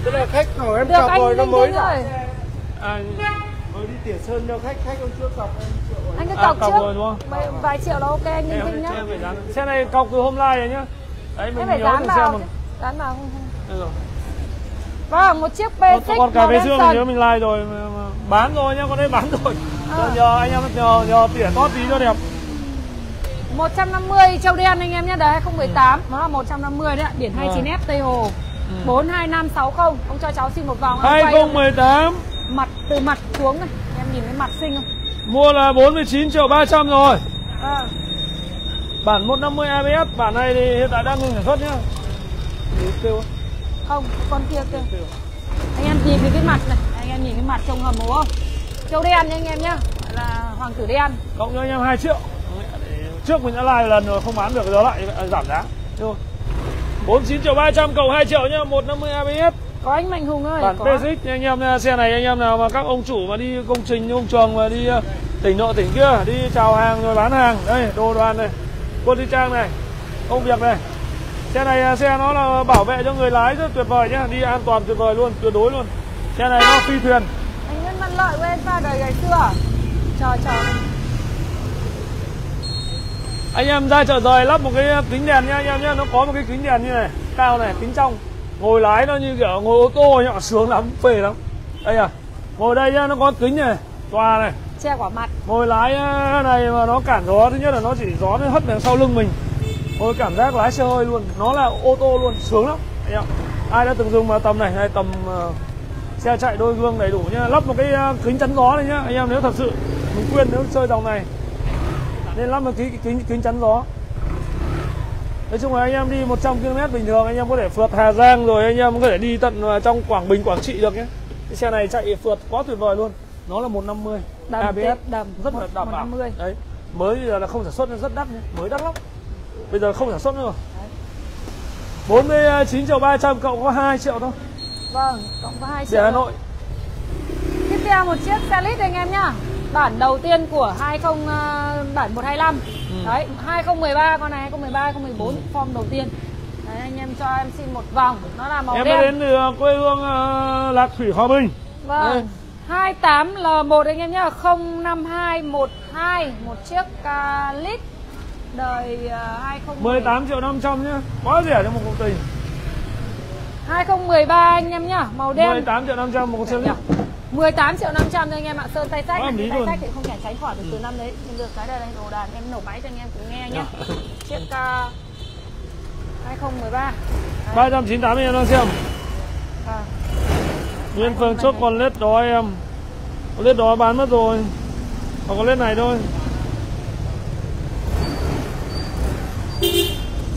Tức là khách hỏi em cọc rồi nó mới rồi. Mới đi Tỉa Sơn cho khách ông chưa cọc em triệu rồi. Anh cứ cọc trước. Rồi đúng không? Vài triệu là ok anh Minh Vinh nhá. Xe này cọc từ hôm nay rồi nhá. Đấy mình nhớ được xe mình. Dán vào không? Được rồi. Vâng, một chiếc PSX. Con cà phê Dương mình nhớ mình like rồi, bán rồi nhá, con đấy bán rồi. Nhờ anh em nhờ tỉa tót tí cho đẹp. 150 châu đen anh em nhé, đời 2018. Nó là 150 đấy ạ, biển 29F Tây Hồ. 42560. Ông cho cháu xin một vòng. 2018. Mặt từ mặt xuống này, em nhìn thấy mặt xinh không? Mua là 49.300.000 rồi. Bản 150 ABS, bản này thì hiện tại đang ngừng sản xuất nhá. Không, con kia kêu. Anh em nhìn cái mặt này, anh em nhìn cái mặt trông hầm hố không? Châu đen nha anh em nhá, là hoàng tử đen. Cộng cho anh em 2 triệu. Trước mình đã like lần rồi không bán được giờ lại giảm giá. 49.300 cộng 2 triệu nhá, 150 ABS. Có anh Mạnh Hùng ơi. Bản PSX anh em, xe này anh em nào mà các ông chủ mà đi công trình, công trường mà đi tỉnh nọ tỉnh kia đi chào hàng rồi bán hàng. Đây, đồ đoàn này. Quân đi trang này. Công việc này. Xe này xe nó là bảo vệ cho người lái rất tuyệt vời nhá, đi an toàn tuyệt vời luôn, tuyệt đối luôn. Xe này nó phi thuyền. Anh Nguyễn Văn Lợi quên ra đời ngày xưa à? Chờ. Anh em ra chợ rời lắp một cái kính đèn nha anh em nhé, nó có một cái kính đèn như này, cao này, kính trong. Ngồi lái nó như kiểu ngồi ô tô nhọ, sướng lắm, phê lắm. Đây à, ngồi đây nhá, nó có kính này, tòa này. Che quả mặt. Ngồi lái này mà nó cản gió, thứ nhất là nó chỉ gió nó hất về sau lưng mình. Ôi cảm giác lái xe hơi luôn, nó là ô tô luôn, sướng lắm. Ai đã từng dùng mà tầm này, tầm xe chạy đôi gương đầy đủ nhá, lắp một cái kính chắn gió này nhá. Anh em nếu thật sự mình khuyên nếu chơi dòng này nên lắp một kính chắn gió. Nói chung là anh em đi 100 km bình thường anh em có thể phượt Hà Giang rồi anh em có thể đi tận trong Quảng Bình, Quảng Trị được nhé. Cái xe này chạy phượt quá tuyệt vời luôn. Nó là 150 ABS, rất là đảm bảo. Đấy, mới giờ là không sản xuất nên rất đắt nhé, mới đắt lắm. Bây giờ không sản xuất nữa rồi. 49.300 cộng có 2 triệu thôi. Vâng, cộng có 2 triệu. Để Hà Nội. Tiếp theo một chiếc xe lít anh em nhá. Bản đầu tiên của bản 125. Đấy, 2013 con này, 2013, 2014 form đầu tiên. Đấy, anh em cho em xin một vòng. Nó là màu đen. Em đến từ quê hương Lạc Thủy, Hòa Bình. Vâng. 28L1 anh em nhá, 05212 một chiếc lít. Đời 18.500.000 nhá. Quá rẻ cho một cuộc tình. 2013 anh em nhá, màu đen. 18.500.000 một cuộc tình nhá. 18.500.000 thôi anh em ạ. Sơn tay sách, tay sách thì không thể tránh khỏi được từ năm đấy. Nhưng được cái đời này đồ đàn em nổ máy cho anh em cùng nghe nhá. Chiếc 2013. 398 anh em đang xem. Nguyên Phương chốt con lết đó em. Con lết đó bán mất rồi. Còn con lết này thôi.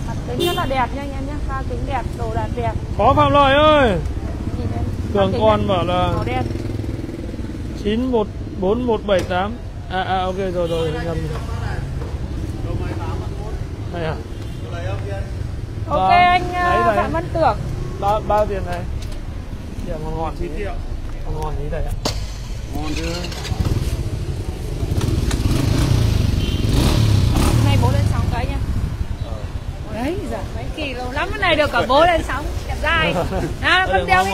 Mặt kính rất là đẹp nha anh em nhé, pha kính đẹp, đồ đạc đẹp. Có Phạm Lợi ơi. Tưởng con bảo là 914178. À ok rồi nhầm. Này à. Ok anh Phạm Văn Tưởng. Bao tiền này? Tiền ngon 9 triệu. Ngon như đây ạ. Ngon chứ. Hôm nay bố lên 6 cái nha. Đấy, giờ mấy kỳ lâu lắm cái này được cả bố lên sóng đẹp dai. Con đeo cái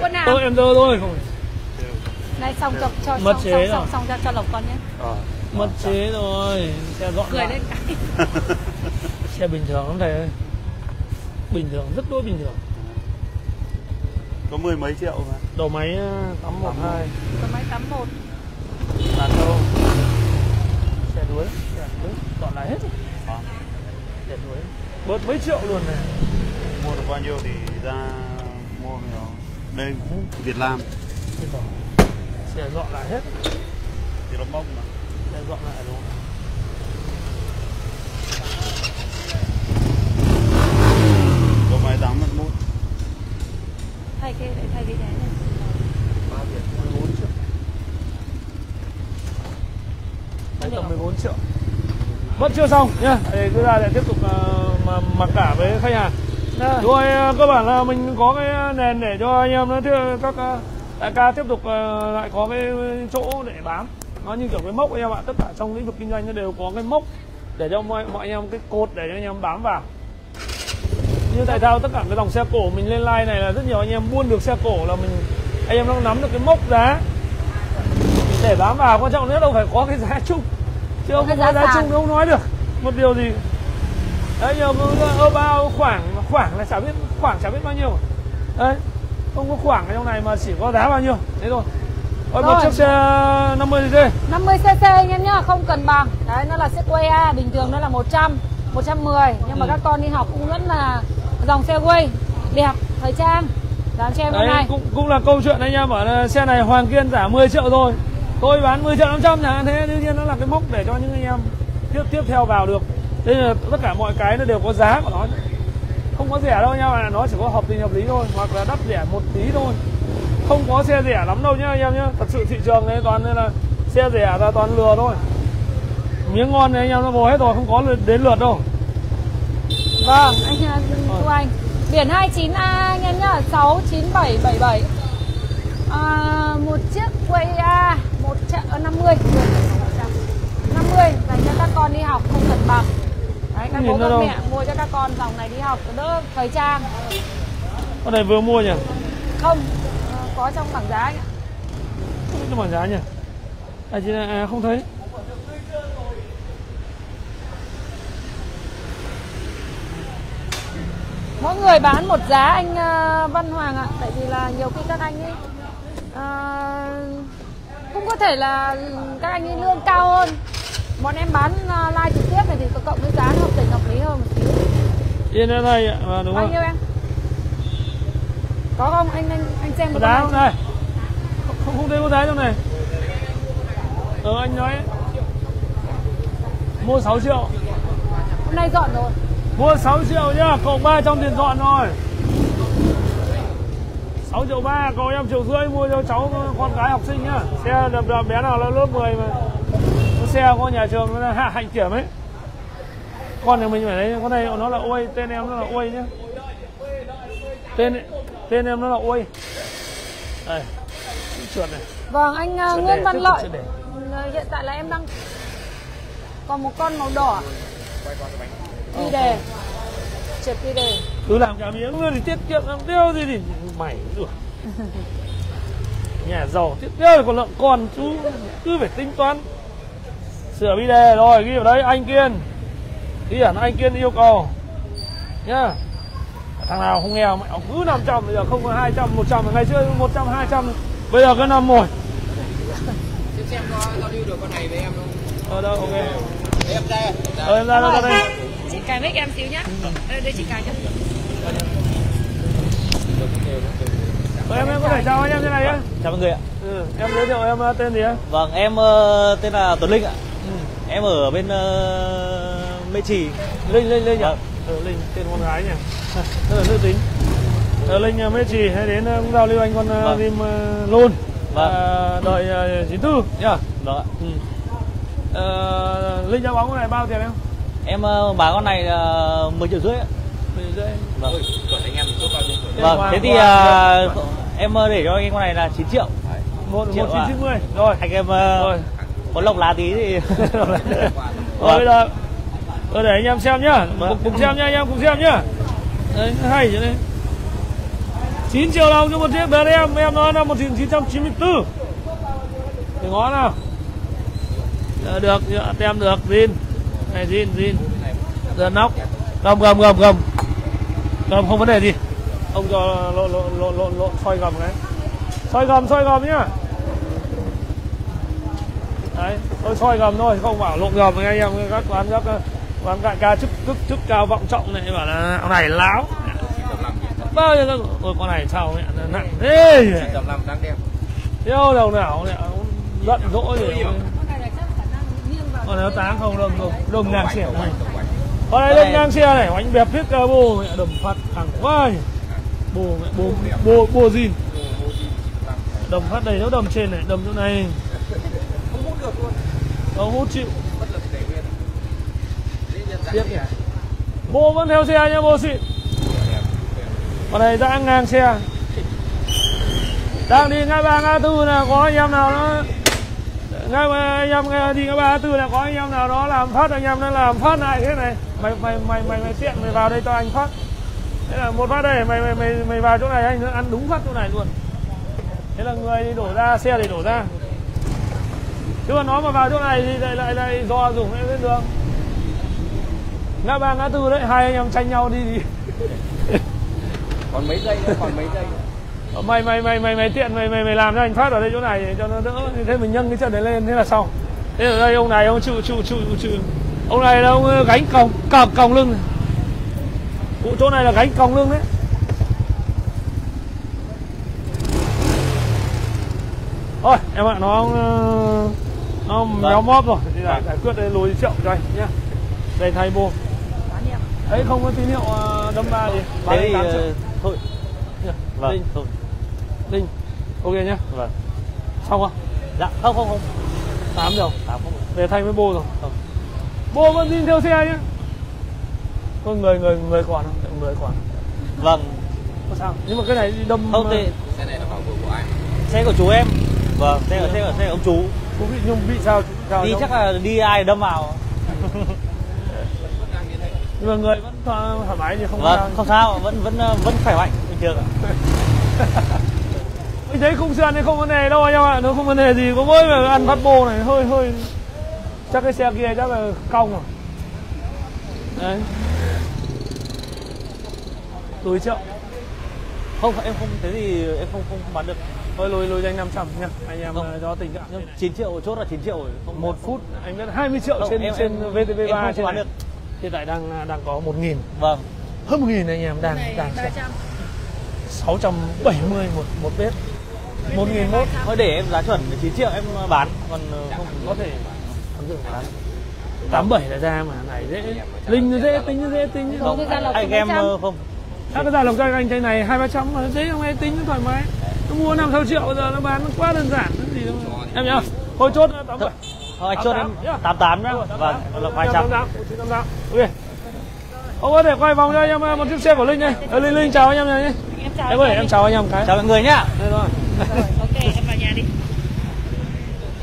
quần nào. Em đeo thôi. Này xong cho Lộc con nhé. Mất chế rồi, xe dọn cười lên cái. Xe bình thường lắm thầy ơi. Bình thường, rất đối bình thường. Có mười mấy triệu mà. Đầu máy 812. Đầu máy 81. Là đâu? Xe đuối, dọn lại hết rồi. Bớt mấy triệu luôn này. Mua được bao nhiêu thì ra mua nhiều. Đây Việt Nam. Xe dọn lại hết. Thì nó bông mà. Xe dọn lại luôn. Có máy 811. Thay cái này này. 3 Việt 14 triệu. Đấy tầm 14 triệu. Vẫn chưa xong nhá, để cứ ra để tiếp tục mà mặc cả với khách hàng. Rồi cơ bản là mình có cái nền để cho anh em nó các đại ca tiếp tục lại có cái chỗ để bán. Nó như kiểu cái mốc anh em ạ, tất cả trong lĩnh vực kinh doanh nó đều có cái mốc để cho mọi anh em cái cột để cho anh em bám vào. Như tại sao tất cả cái dòng xe cổ mình lên live này là rất nhiều anh em buôn được xe cổ là anh em nó nắm được cái mốc giá để bám vào, quan trọng nữa đâu phải có cái giá chung. Chứ không có giá chung không nói được một điều gì đấy, nhiều bao khoảng là chả biết bao nhiêu đấy. không có khoảng trong này mà chỉ có giá bao nhiêu thế thôi. Ôi, một chiếc xe 50cc 50cc nhé nhá, không cần bằng. Đấy, nó là xe Quay bình thường, nó là 100, 110. Nhưng mà các con đi học cũng rất là dòng xe Quay đẹp, thời trang. Dán cho em hôm nay cũng là câu chuyện anh em bảo là xe này Hoàng Kiên giả 10 triệu rồi, tôi bán 10 triệu 500 chẳng thế. Đương nhiên nó là cái mốc để cho những anh em tiếp theo vào được. Thế là tất cả mọi cái nó đều có giá của nó, không có rẻ đâu nha, mà nó chỉ có hợp tình hợp lý thôi, hoặc là đắt rẻ một tí thôi. Không có xe rẻ lắm đâu nhá anh em nhá. Thật sự thị trường này toàn là xe rẻ ra toàn lừa thôi. Miếng ngon này anh em nó vô hết rồi, không có đến lượt đâu. Vâng, anh Thu Anh. Biển 29A anh em nhá, 69777. Một chiếc Quay A 50. 50 dành cho các con đi học không cần bằng. Đấy, các bố các mẹ mua cho các con dòng này đi học đỡ thời trang. Con này vừa mua nhỉ? Không, có trong bảng giá anh ạ. Không có trong bảng giá nhỉ? À, chị này, không thấy. Mỗi người bán một giá anh Văn Hoàng ạ. Tại vì là nhiều khi các anh ấy cũng có thể là các anh ấy lương cao hơn. Bọn em bán live trực tiếp này thì cộng với giá hợp tình hợp lý hơn một tí. Yên ở đây ạ, đúng không? Bao nhiêu em? Có không? Anh xem có giá không này? Không thấy có giá trong này. Anh nói mua 6 triệu. Hôm nay dọn rồi. Mua 6 triệu nhá, cộng 3 trong tiền dọn rồi. 6 triệu 3, còn em 1,5 triệu mua cho cháu con gái học sinh nhá. Xe đập đập bé nào là lớp 10 mà. Cái xe của nhà trường nó hạ hạnh kiểm ấy. Con này mình phải lấy, con này nó là Uây, tên em nó là Uây nhá. Tên em nó là Uây. Đây, trượt này. Vâng, anh Nguyễn Văn Lợi. Hiện tại là em đang còn một con màu đỏ. Đi đề. Trượt đi đề. Cứ làm cả miếng nữa thì tiết kiệm làm tiêu gì thì mày được. Nhà giàu tiết kiệm còn lợn con chú cứ phải tính toán. Sửa bi đề rồi, ghi vào đấy anh Kiên. Ghi ẩn anh Kiên yêu cầu. Nhá. Thằng nào không nghèo mẹ cứ 500, bây giờ không có 200, 100, ngày xưa 100, 200. Bây giờ cứ 5 rồi. Xem có giao lưu được con này với em không? Đâu, ok. Để em ra. Em ra đâu đây. Chị cài mic em xíu nhá. Đây chị cài nhá. Em có thể chào anh em thế này nhá. Chào mọi người ạ. Em giới thiệu em tên gì ạ? Vâng, em tên là Tuấn Linh ạ. Em ở bên Mễ Trì. Linh nhỉ? Linh, tên con gái nhỉ? Rất là nữ tính. Linh Mễ Trì hay đến cũng giao lưu anh con Dream luôn. Vâng. Đợi 94 nhá. Vâng ạ. Linh đá bóng con này bao tiền em? Em bán con này 10,5 triệu ạ. 10,5 triệu. Vâng. Vâng, thế thì em để cho anh con này là 9 triệu. 1,990 triệu. Rồi, anh em có lọc lá tí thì bây giờ để anh em xem nhá, cùng xem nhá, anh em cùng xem nhá. Đấy, hay chứ đấy. 9 triệu đồng cho một chiếc bé em. Em nói là 1,994 triệu. Thì ngó nào. Được, tem được, zin. Này zin. Giờ nóc. Gầm. Gầm không vấn đề gì. Ông cho lộn xoay gầm cái. Xoay gầm nhá. Đấy, tôi soi gầm thôi, không bảo lộn gầm với anh em. Các quán cạnh ca chức cao vọng trọng này bảo là con này láo. Bao nhiêu con? Ôi con này sao mẹ nặng thế. 9.5 đáng đeo. Yêu đầu não mẹ giận dỗi rồi. Con này nó táng không đồng ngang xẻo này. Con này lên ngang xe này, oánh bẹp hết cabo mẹ đầm phật thẳng quá. Bồ gì? Đầm phát đầy nó đầm trên này, đầm chỗ này. Không hút chịu. Bố vẫn theo xe nhá, bố xịn. Còn này đã ngang xe. Đang đi ngã 3 ngã 4 là có anh em nào nó anh em đi ngã 3 ngã 4 là có anh em nào đó làm phát, anh em nó làm phát lại thế này. Mày tiện mày vào đây tao anh phát. Thế là một phát đây mày vào chỗ này anh ăn đúng phát chỗ này luôn. Thế là người đi đổ ra, xe thì đổ ra. Chứ mà nó mà vào chỗ này thì lại do dùng lên đường ngã 3 ngã 4 đấy, hai anh em tranh nhau đi. Còn mấy giây nữa Mày tiện mày làm cho anh phát ở đây chỗ này cho nó đỡ, thế mình nhân cái chân đấy lên thế là xong. Thế ở đây ông này ông chịu. Ông này là ông gánh còng lưng này. Cụ chỗ này là gánh còng lưng đấy. Thôi em ạ, nó méo móp rồi thì giải quyết đây, lối triệu cho anh nhá. Đây thay bô. Đấy không có tín hiệu đâm ba gì. Thế thì thôi. Vâng. Linh. Thôi. Linh. Ok nhá. Vâng. Xong không? Dạ không. 8 rồi, 8 không. Về thay với bô rồi. Không. Bô vẫn tin theo xe nhá. Con người còn không? Người còn. Vâng. Có sao? Nhưng mà cái này đâm không thì xe này là bảo của anh. Xe của chú em. Vâng, xe ở ông chú. Chú bị Nhung bị sao đi đâu? Chắc là đi ai đâm vào. Nhưng mà người vẫn thoải mái thì không vâng, sao. Không sao, vẫn khỏe mạnh bình thường ạ. Anh thấy khung sườn thì không vấn đề đâu anh em ạ, nó không vấn đề gì, có mỗi mà ăn phát bô này hơi chắc cái xe kia chắc là cong rồi. Đấy. Túi triệu. Không, em không thế thì em không bán được. Thôi lùi anh 500 nha. Anh em do tình cảm. 9 triệu chốt là 9 triệu rồi. 1 phút anh biết 20 triệu không, trên VTV3 trên này. Hiện tại đang có 1.000. Vâng. Hơn 1.000 anh em đang 670 một bếp. 1.001. Thôi để em giá chuẩn 9 triệu em bán, còn không có thể bán. 87 là ra mà này dễ. Linh dễ tính. Không anh em không. Đã có ra lộc cho anh cái này 2-300 mà dễ không ai tính thoải mái. Nó mua 5-6 triệu giờ nó bán nó quá đơn giản gì đâu. Em nhá. Thôi chốt 87. Thôi chốt em 88 nhá. Vâng, lộc 200. 988. Ok. Ông có thể quay vòng cho anh em một chiếc xe của Linh đây. Linh chào anh em nhé. Em chào anh em cái. Chào mọi người nhá. Đây rồi. Ok, em vào nhà đi.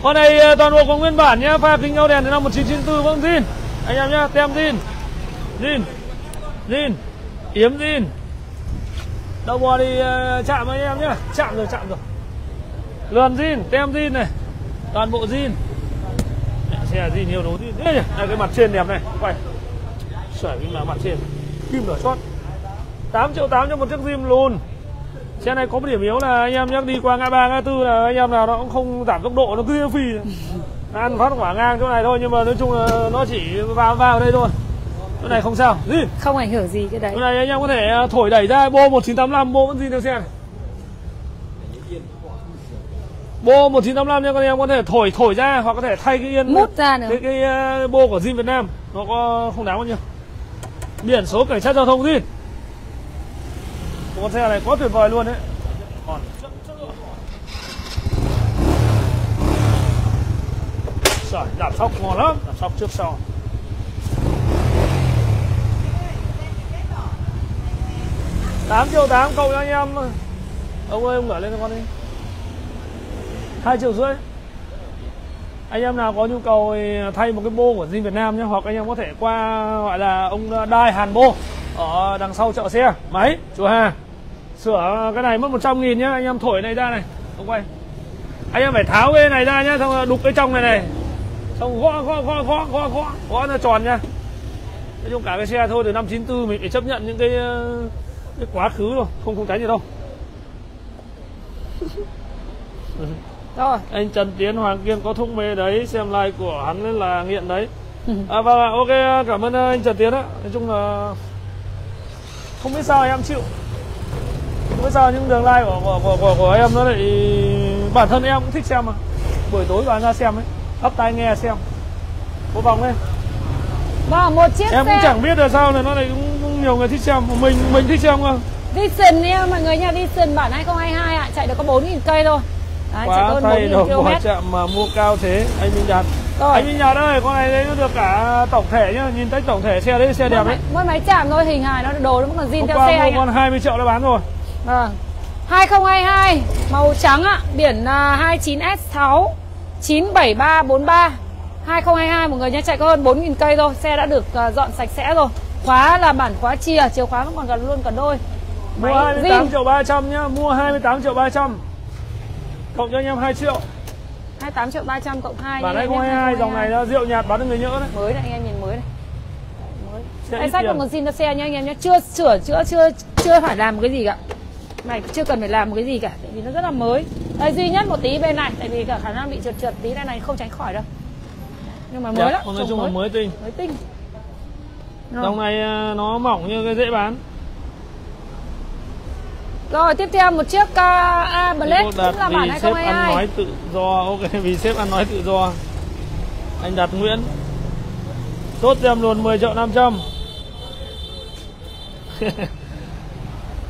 Con này toàn bộ có nguyên bản nhá, pha kính áo đèn từ năm 1994 vẫn zin. Anh em nhá, tem zin. Yếm zin. Đầu bò đi chạm anh em nhá. Chạm rồi. Lườn zin, tem zin này. Toàn bộ zin. Xe zin nhiều đồ zin. Đây cái mặt trên đẹp này, quay. Sợi nhưng mà mặt trên kim đỏ chót. 8.8 triệu cho một chiếc Dream luôn. Xe này có một điểm yếu là anh em nhắc đi qua ngã ba ngã tư là anh em nào nó cũng không giảm tốc độ, nó cứ phì ăn phát quả ngang chỗ này thôi, nhưng mà nói chung là nó chỉ vào đây thôi. Chỗ này không sao gì, không ảnh hưởng gì cái đấy. Chỗ này anh em có thể thổi đẩy ra, bô 1985 bô vẫn gì theo xe này. Bô 1985 nha, con em có thể thổi ra hoặc có thể thay cái yên mút ra nữa. Cái bô của Dream Việt Nam nó có không đáng bao nhiêu. Biển số cảnh sát giao thông gì. Con xe này quá tuyệt vời luôn đấy. Còn sợi đạp sóc ngon lắm, đạp sóc trước sau. $8.8 triệu cậu cho anh em. Ông ơi ông gửi lên cho con đi. 2.5 triệu. Anh em nào có nhu cầu thay một cái bô của Zin Việt Nam nhé, hoặc anh em có thể qua gọi là ông Đài Hàn Bô ở đằng sau chợ xe máy Chùa Hà sửa cái này mất 100.000 nhá. Anh em thổi này ra này, không quay anh em phải tháo cái này ra nhá, xong đục cái trong này xong gõ nó tròn nhá. Nói chung cả cái xe thôi từ năm 94 mình phải chấp nhận những cái quá khứ rồi, không tránh gì đâu. Rồi anh Trần Tiến Hoàng Kiên có thung mê đấy, xem like của hắn là nghiện đấy. Vâng ạ, ok cảm ơn anh Trần Tiến á. Nói chung là không biết sao em chịu, không biết sao những đường like của em nó lại, bản thân em cũng thích xem mà, buổi tối toàn ra xem ấy, ấp tai nghe xem một vòng lên. Vâng, một chiếc em xe. Cũng chẳng biết là sao này nó lại cũng nhiều người thích xem, mình thích xem không. Vision nha mọi người nha, Vision bản 2022 ạ, chạy được có 4.000 cây thôi. Đấy, quá thay đồ bỏ chạm mà mua cao thế. Anh Minh Đạt rồi. Anh Minh Đạt ơi, con này đấy nó được cả tổng thể nhá, nhìn thấy tổng thể xe đấy, xe mỗi đẹp đấy. Mỗi máy chạm thôi, hình hài nó đồ nó vẫn còn zin theo xe anh ạ. Con 20 triệu đã bán rồi. Vâng. 2022 màu trắng ạ, biển 29S6 97343. 2022 mọi người nhá, chạy có hơn 4.000 cây thôi, xe đã được dọn sạch sẽ rồi. Khóa là bản khóa chìa, chìa khóa vẫn còn gần luôn cả đôi. Mua 28.300.000 nhá, mua 28.300.000. Cộng cho anh em 2 triệu. 28.300 cộng 2. Bản 2022 dòng này nó rượu nhạt bán được người nhỡ đấy. Mới này anh em nhìn mới này. Đấy, mới. Anh sách còn zin cho xe nha anh em nhé. Chưa sửa chữa chưa phải làm cái gì cả. Này chưa cần phải làm một cái gì cả, tại vì nó rất là mới. Đây, duy nhất một tí bên này, tại vì cả khả năng bị trượt tí này không tránh khỏi đâu. Nhưng mà mới dạ, lắm. Nói chung là mới tinh. Mới tinh. Dòng này nó mỏng như cái dễ bán. Rồi tiếp theo một chiếc A-Blade cũng là bản 2022. Sếp ăn nói tự do, ok, vì sếp ăn nói tự do. Anh Đạt Nguyễn tốt em luôn 10.500.000.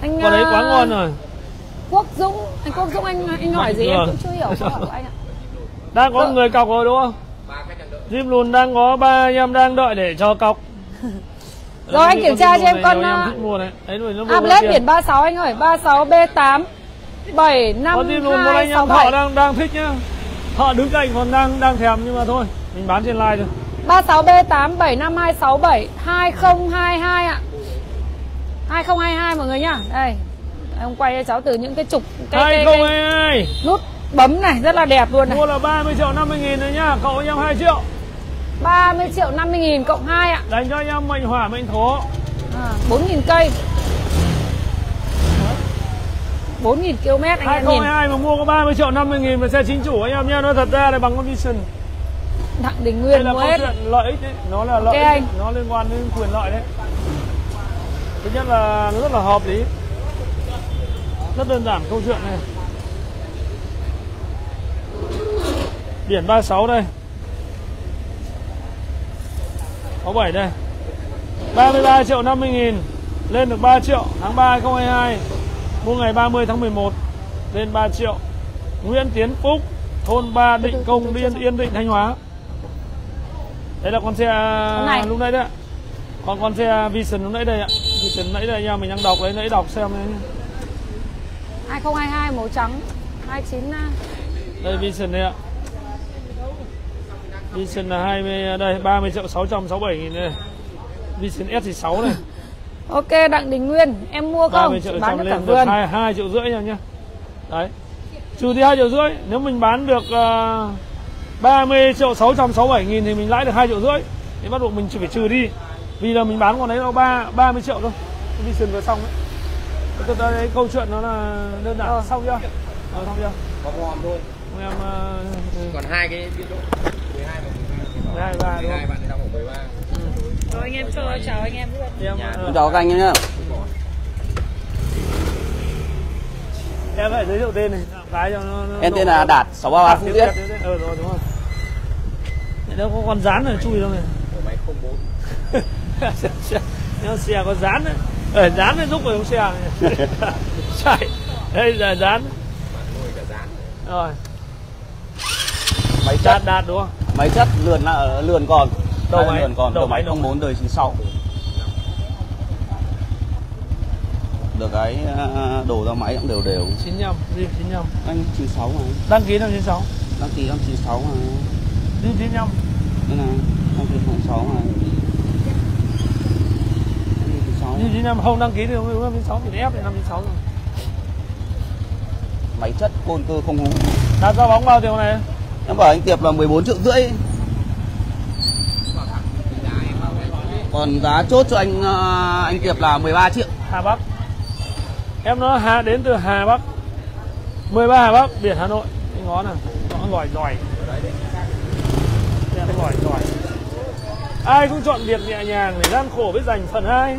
Anh đấy quá ngon rồi. Quốc Dũng anh hỏi gì em cũng chưa hiểu câu hỏi của anh ạ. Đang có người cọc rồi đúng không? Dream luôn đang có 3 anh em đang đợi để cho cọc. Rồi anh kiểm tra cho em con A-Blade biển 36 anh ơi, 36B8 75267. Họ đang thích nhá. Họ đứng cạnh còn đang thèm nhưng mà thôi, mình bán trên live thôi. 36B8 75267 2022 ạ. 2022 mọi người nhá. Đây. Ông quay cho cháu từ những cái trục cái nút bấm này rất là đẹp luôn này. Mua là 30.050.000 rồi nhá, cậu em 2 triệu. 30.050.000 cộng 2 ạ. Đánh cho anh em mệnh hỏa mệnh thổ. 4.000 cây. 4.000 km anh em nhìn. 2022 mà mua có 30.050.000 và xe chính chủ anh em nhá, nó thật ra là bằng con Vision. Đặng Đình Nguyên mua hết. Lợi ích đấy, nó là lợi ích, nó liên quan đến quyền lợi đấy. Thứ nhất là nó rất là hợp lý. Rất đơn giản câu chuyện này. Biển 36 đây. 67 đây. 33.050.000 lên được 3 triệu tháng 3 2022. Mua ngày 30 tháng 11 lên 3 triệu. Nguyễn Tiến Phúc, thôn 3 Định Công, Yên Định, Thanh Hóa. Đây là con xe lúc nãy đấy ạ. Còn con xe Vision lúc nãy đây ạ. Vision nãy đây nha, mình đang đọc đấy, nãy đọc xem đấy. 2022 màu trắng 29. Đây Vision đây ạ. Vision là 20 đây, 30.667.000 đây. Vision S16 này. Ok Đặng Đình Nguyên, em mua không? 30 triệu bán được cả vườn. 2,5 triệu nha nhá. Đấy. Trừ đi 2,5 triệu, nếu mình bán được 30.667.000 thì mình lãi được 2,5 triệu. Thì bắt buộc mình chỉ phải trừ đi. Vì là mình bán còn đấy nó 30 triệu thôi. Vision vừa xong đấy. Tôi ra đấy câu chuyện nó là đơn giản. Xong chưa? Xong chưa? Có ngon thôi. Em còn hai cái biên độ 12 và 13. 12 bạn đang 13. Rồi anh em chào anh em luôn. Chào các anh nhá. Em phải giới thiệu tên này, cái cho nó em tên là Đạt 633 Phú Diễn. Rồi đúng không? Nó có con rán ở chui đâu này. Máy 04. Nếu xe có dán đấy, dán nó giúp vào trong xe này. Chạy, đây là dán. Rồi. Máy chất đạt đúng không? Máy chất lườn là lườn còn, đầu máy 04 đời 96. Được cái đồ ra máy cũng đều đều. 95, Dream 95. Anh 96 mà. Đăng ký năm 96. Đăng ký năm 96 mà. Dream 95. Đây này, đăng ký 96 mà. Như năm không đăng ký thì không 596 thì ép thì 596 rồi. Máy chất côn cơ không hút. Đạt ra bóng bao tiền này? Em bảo anh Tiệp là 14,5 triệu. Còn giá chốt cho anh Tiệp là 13 triệu. Hà Bắc. Em nó đến từ Hà Bắc. 13 Hà Bắc, biển Hà Nội. Cái ngó này, nó giỏi. Nó giỏi. Ai cũng chọn việc nhẹ nhàng để gian khổ biết giành phần 2.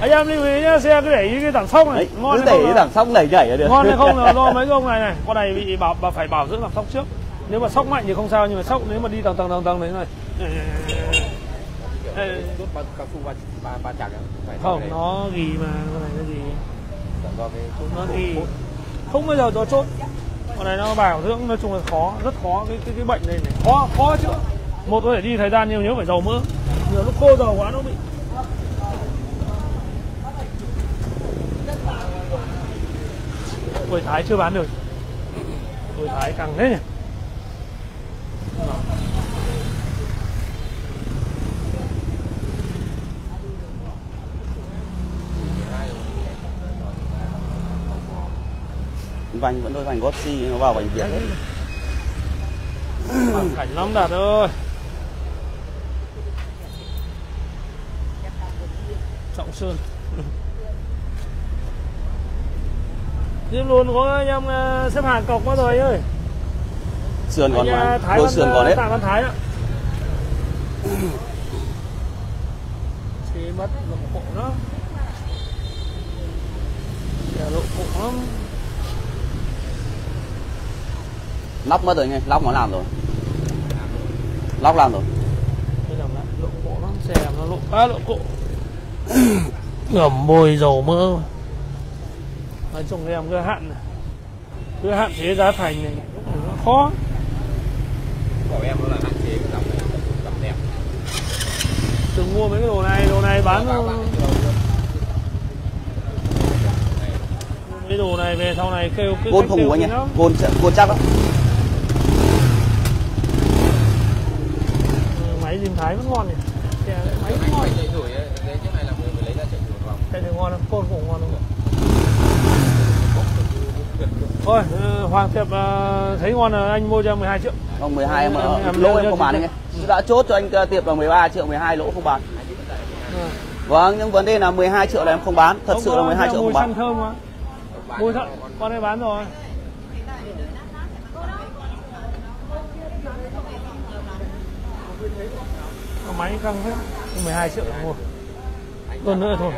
Anh em lưu ý nhá, xe cứ để ý cái thẳng sóc này. Đấy, ngon cứ để ý thẳng sóc này nhảy là được. Ngon hay không là do mấy cái ông này này. Con này bị phải bảo dưỡng làm sóc trước. Nếu mà sóc mạnh thì không sao, nhưng mà sóc nếu mà đi tầng đấy này. Không, nó ghi mà, con này nó gì. Nó ghi. Không bao giờ nó chốt. Con này nó bảo dưỡng nói chung là khó, rất khó cái bệnh này này. Khó chữa. Một có thể đi thời gian nhiều, nếu phải dầu mỡ. Nhiều lúc khô dầu quá nó bị. Ôi Thái chưa bán được. Ôi Thái căng thế nhỉ. Vành vẫn đôi vành Galaxy nó vào vành biển đấy. Cảnh lắm Đạt ơi. Trọng Sơn. Diêm luôn có anh em xếp hàng cọc quá rồi anh ơi. Sườn còn mà, đôi sườn còn hết. Tạ Văn Thái ạ. Thế mất lộ khổ lắm. Để lộ khổ lắm. Lóc mất rồi anh ơi, lóc nó làm rồi. Lóc làm rồi. Thế làm lại, lộ khổ lắm, xe làm nó lộ quá lộ khổ. Ngầm môi dầu mỡ. Nói chung em cứ hạn này. Cứ hạn chế giá thành này nó khó. Bảo em nó là hạn chế cái dòng này, dòng đẹp. Đừng mua mấy cái đồ này bán nó. Cái đồ này về sau này kêu cứ côn khủng quá nhỉ. Côn chắc lắm. Máy Diêm Thái vẫn ngon nhỉ. Máy vẫn ngon. Đấy cái này là người mới lấy ra chạy thử vào. Chạy thử ngon lắm, côn khủng ngon lắm. Thôi, Hoàng Kiệt thấy ngon là anh mua cho 12 triệu. Không, 12 em ở lỗ em không bán anh ấy. Đã chốt cho anh Tiệp là 13 triệu, 12 lỗ không bán. Vâng, nhưng vấn đề là 12 triệu là em không bán. Thật sự là 12 triệu không bán. Thơm mà. Mùi thơm, con này bán rồi. Máy căng thế, 12 triệu là mua. Tuần nữa thôi.